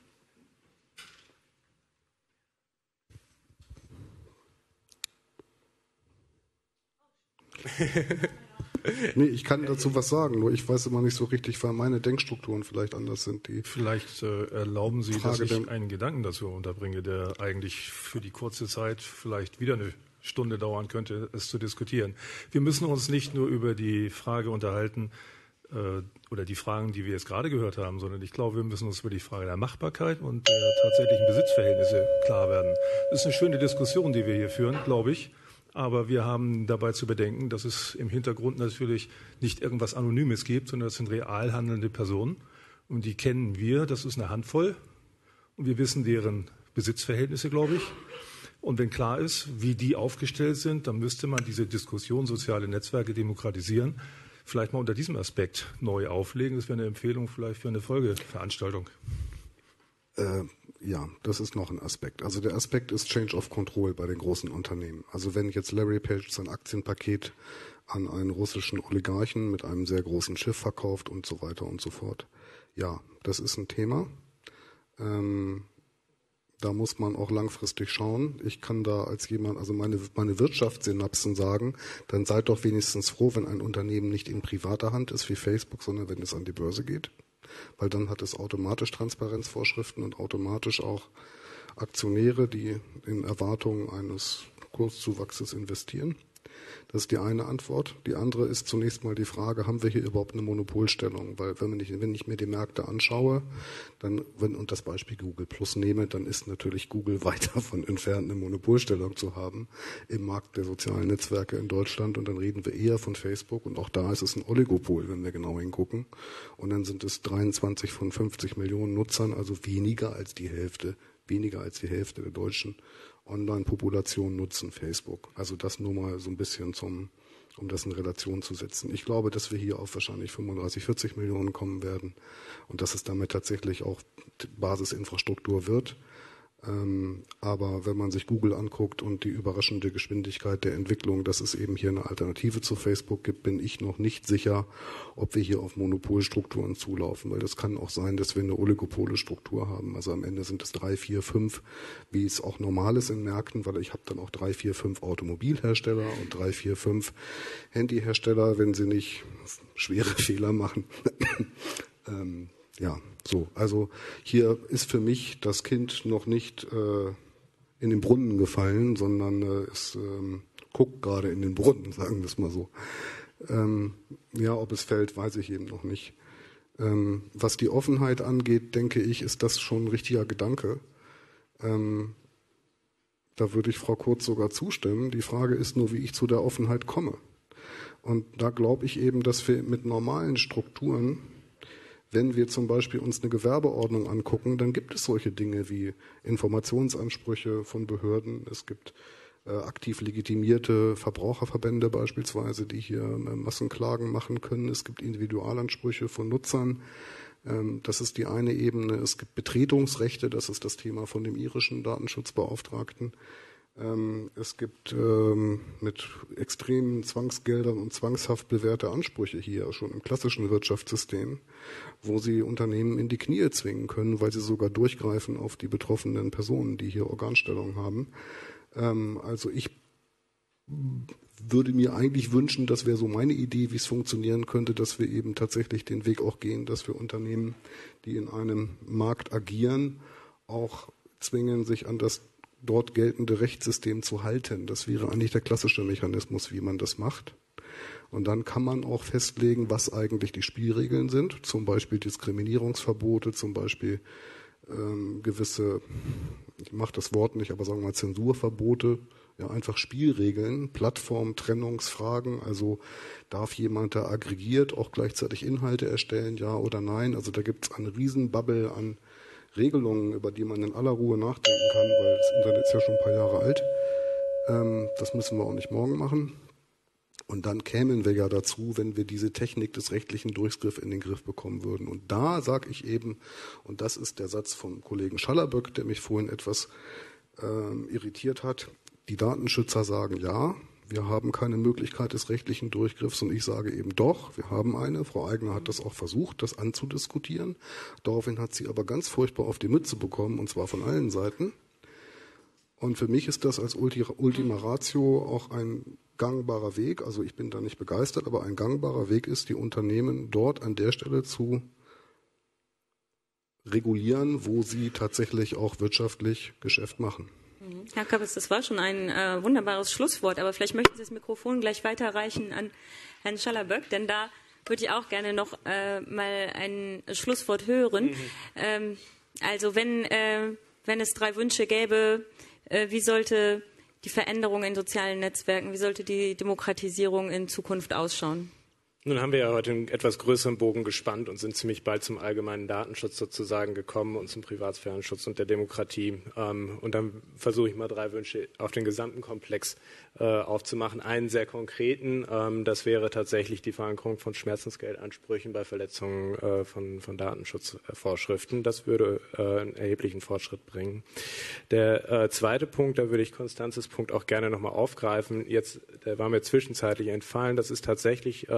Nee, ich kann dazu was sagen, nur ich weiß immer nicht so richtig, weil meine Denkstrukturen vielleicht anders sind. Vielleicht erlauben Sie, dass ich einen Gedanken dazu unterbringe, der eigentlich für die kurze Zeit vielleicht wieder eine Stunde dauern könnte, es zu diskutieren. Wir müssen uns nicht nur über die Frage unterhalten oder die Fragen, die wir jetzt gerade gehört haben, sondern ich glaube, wir müssen uns über die Frage der Machbarkeit und der tatsächlichen Besitzverhältnisse klar werden. Das ist eine schöne Diskussion, die wir hier führen, glaube ich. Aber wir haben dabei zu bedenken, dass es im Hintergrund natürlich nicht irgendwas Anonymes gibt, sondern das sind real handelnde Personen. Und die kennen wir, das ist eine Handvoll. Und wir wissen deren Besitzverhältnisse, glaube ich. Und wenn klar ist, wie die aufgestellt sind, dann müsste man diese Diskussion soziale Netzwerke demokratisieren. Vielleicht mal unter diesem Aspekt neu auflegen. Das wäre eine Empfehlung vielleicht für eine Folgeveranstaltung. Ja, das ist noch ein Aspekt. Also der Aspekt ist Change of Control bei den großen Unternehmen. Also wenn jetzt Larry Page sein Aktienpaket an einen russischen Oligarchen mit einem sehr großen Schiff verkauft und so weiter und so fort. Ja, das ist ein Thema. Da muss man auch langfristig schauen. Ich kann da als jemand, also meine Wirtschaftssynapsen sagen, dann seid doch wenigstens froh, wenn ein Unternehmen nicht in privater Hand ist wie Facebook, sondern wenn es an die Börse geht. Weil dann hat es automatisch Transparenzvorschriften und automatisch auch Aktionäre, die in Erwartung eines Kurszuwachses investieren. Das ist die eine Antwort. Die andere ist zunächst mal die Frage, haben wir hier überhaupt eine Monopolstellung? Weil wenn ich mir die Märkte anschaue, dann, und das Beispiel Google Plus nehme, dann ist natürlich Google weit davon entfernt, eine Monopolstellung zu haben im Markt der sozialen Netzwerke in Deutschland. Und dann reden wir eher von Facebook. Und auch da ist es ein Oligopol, wenn wir genau hingucken. Und dann sind es 23 von 50 Millionen Nutzern, also weniger als die Hälfte der Deutschen Online-Population nutzen Facebook. Also das nur mal so ein bisschen, um das in Relation zu setzen. Ich glaube, dass wir hier auf wahrscheinlich 35, 40 Millionen kommen werden und dass es damit tatsächlich auch Basisinfrastruktur wird. Aber wenn man sich Google anguckt und die überraschende Geschwindigkeit der Entwicklung, dass es eben hier eine Alternative zu Facebook gibt, bin ich noch nicht sicher, ob wir hier auf Monopolstrukturen zulaufen, weil das kann auch sein, dass wir eine Oligopolstruktur haben. Also am Ende sind es 3, 4, 5, wie es auch normal ist in Märkten, weil ich habe dann auch 3, 4, 5 Automobilhersteller und 3, 4, 5 Handyhersteller, wenn sie nicht schwere Fehler machen. Ja, so. Also hier ist für mich das Kind noch nicht in den Brunnen gefallen, sondern es guckt gerade in den Brunnen, sagen wir es mal so. Ja, ob es fällt, weiß ich eben noch nicht. Was die Offenheit angeht, denke ich, ist das schon ein richtiger Gedanke. Da würde ich Frau Kurz sogar zustimmen. Die Frage ist nur, wie ich zu der Offenheit komme. Und da glaube ich eben, dass wir mit normalen Strukturen, wenn wir zum Beispiel uns eine Gewerbeordnung angucken, dann gibt es solche Dinge wie Informationsansprüche von Behörden. Es gibt aktiv legitimierte Verbraucherverbände beispielsweise, die hier Massenklagen machen können. Es gibt Individualansprüche von Nutzern. Das ist die eine Ebene. Es gibt Betretungsrechte. Das ist das Thema von dem irischen Datenschutzbeauftragten. Es gibt mit extremen Zwangsgeldern und zwangshaft bewährte Ansprüche hier, schon im klassischen Wirtschaftssystem, wo sie Unternehmen in die Knie zwingen können, weil sie sogar durchgreifen auf die betroffenen Personen, die hier Organstellung haben. Also ich würde mir eigentlich wünschen, das wäre so meine Idee, wie es funktionieren könnte, dass wir eben tatsächlich den Weg auch gehen, dass wir Unternehmen, die in einem Markt agieren, auch zwingen, sich an das dort geltende Rechtssystem zu halten. Das wäre eigentlich der klassische Mechanismus, wie man das macht. Und dann kann man auch festlegen, was eigentlich die Spielregeln sind, zum Beispiel Diskriminierungsverbote, zum Beispiel gewisse, ich mache das Wort nicht, aber sagen wir mal Zensurverbote, ja, einfach Spielregeln, Plattformtrennungsfragen, also darf jemand, der aggregiert, auch gleichzeitig Inhalte erstellen, ja oder nein. Also da gibt es eine Riesenbubble an Regelungen, über die man in aller Ruhe nachdenken kann, weil das Internet ist ja schon ein paar Jahre alt. Das müssen wir auch nicht morgen machen. Und dann kämen wir ja dazu, wenn wir diese Technik des rechtlichen Durchgriffs in den Griff bekommen würden. Und da sage ich eben, und das ist der Satz vom Kollegen Schallaböck, der mich vorhin etwas irritiert hat, die Datenschützer sagen, ja, wir haben keine Möglichkeit des rechtlichen Durchgriffs, und ich sage eben doch, wir haben eine. Frau Aigner hat das auch versucht, das anzudiskutieren. Daraufhin hat sie aber ganz furchtbar auf die Mütze bekommen, und zwar von allen Seiten. Und für mich ist das als Ultima Ratio auch ein gangbarer Weg, also ich bin da nicht begeistert, aber ein gangbarer Weg ist, die Unternehmen dort an der Stelle zu regulieren, wo sie tatsächlich auch wirtschaftlich Geschäft machen. Herr Kappes, das war schon ein wunderbares Schlusswort, aber vielleicht möchten Sie das Mikrofon gleich weiterreichen an Herrn Schallaböck, denn da würde ich auch gerne noch mal ein Schlusswort hören. Also wenn es 3 Wünsche gäbe, wie sollte die Veränderung in sozialen Netzwerken, wie sollte die Demokratisierung in Zukunft ausschauen? Nun haben wir ja heute einen etwas größeren Bogen gespannt und sind ziemlich bald zum allgemeinen Datenschutz sozusagen gekommen und zum Privatsphärenschutz und der Demokratie. Und dann versuche ich mal 3 Wünsche auf den gesamten Komplex aufzumachen. Einen sehr konkreten, das wäre tatsächlich die Verankerung von Schmerzensgeldansprüchen bei Verletzungen von Datenschutzvorschriften. Das würde einen erheblichen Fortschritt bringen. Der zweite Punkt, da würde ich Konstanzes Punkt auch gerne nochmal aufgreifen. Jetzt, der war mir zwischenzeitlich entfallen, das ist tatsächlich,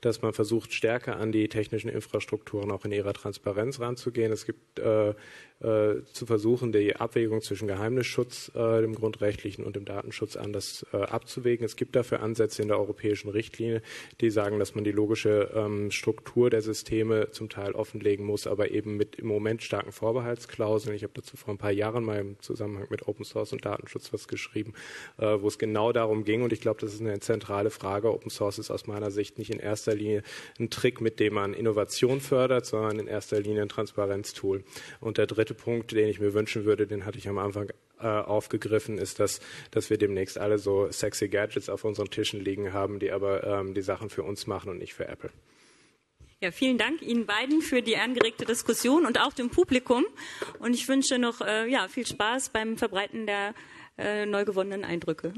dass man versucht, stärker an die technischen Infrastrukturen auch in ihrer Transparenz ranzugehen. Es gibt zu versuchen, die Abwägung zwischen Geheimnisschutz, dem grundrechtlichen und dem Datenschutz anders abzuwägen. Es gibt dafür Ansätze in der europäischen Richtlinie, die sagen, dass man die logische Struktur der Systeme zum Teil offenlegen muss, aber eben mit im Moment starken Vorbehaltsklauseln. Ich habe dazu vor ein paar Jahren mal im Zusammenhang mit Open Source und Datenschutz was geschrieben, wo es genau darum ging, und ich glaube, das ist eine zentrale Frage. Open Source ist aus meiner Sicht nicht in erster Linie ein Trick, mit dem man Innovation fördert, sondern in erster Linie ein Transparenztool. Und der dritte Punkt, den ich mir wünschen würde, den hatte ich am Anfang aufgegriffen, ist, dass wir demnächst alle so sexy Gadgets auf unseren Tischen liegen haben, die aber die Sachen für uns machen und nicht für Apple. Ja, vielen Dank Ihnen beiden für die angeregte Diskussion und auch dem Publikum. Und ich wünsche noch viel Spaß beim Verbreiten der neu gewonnenen Eindrücke.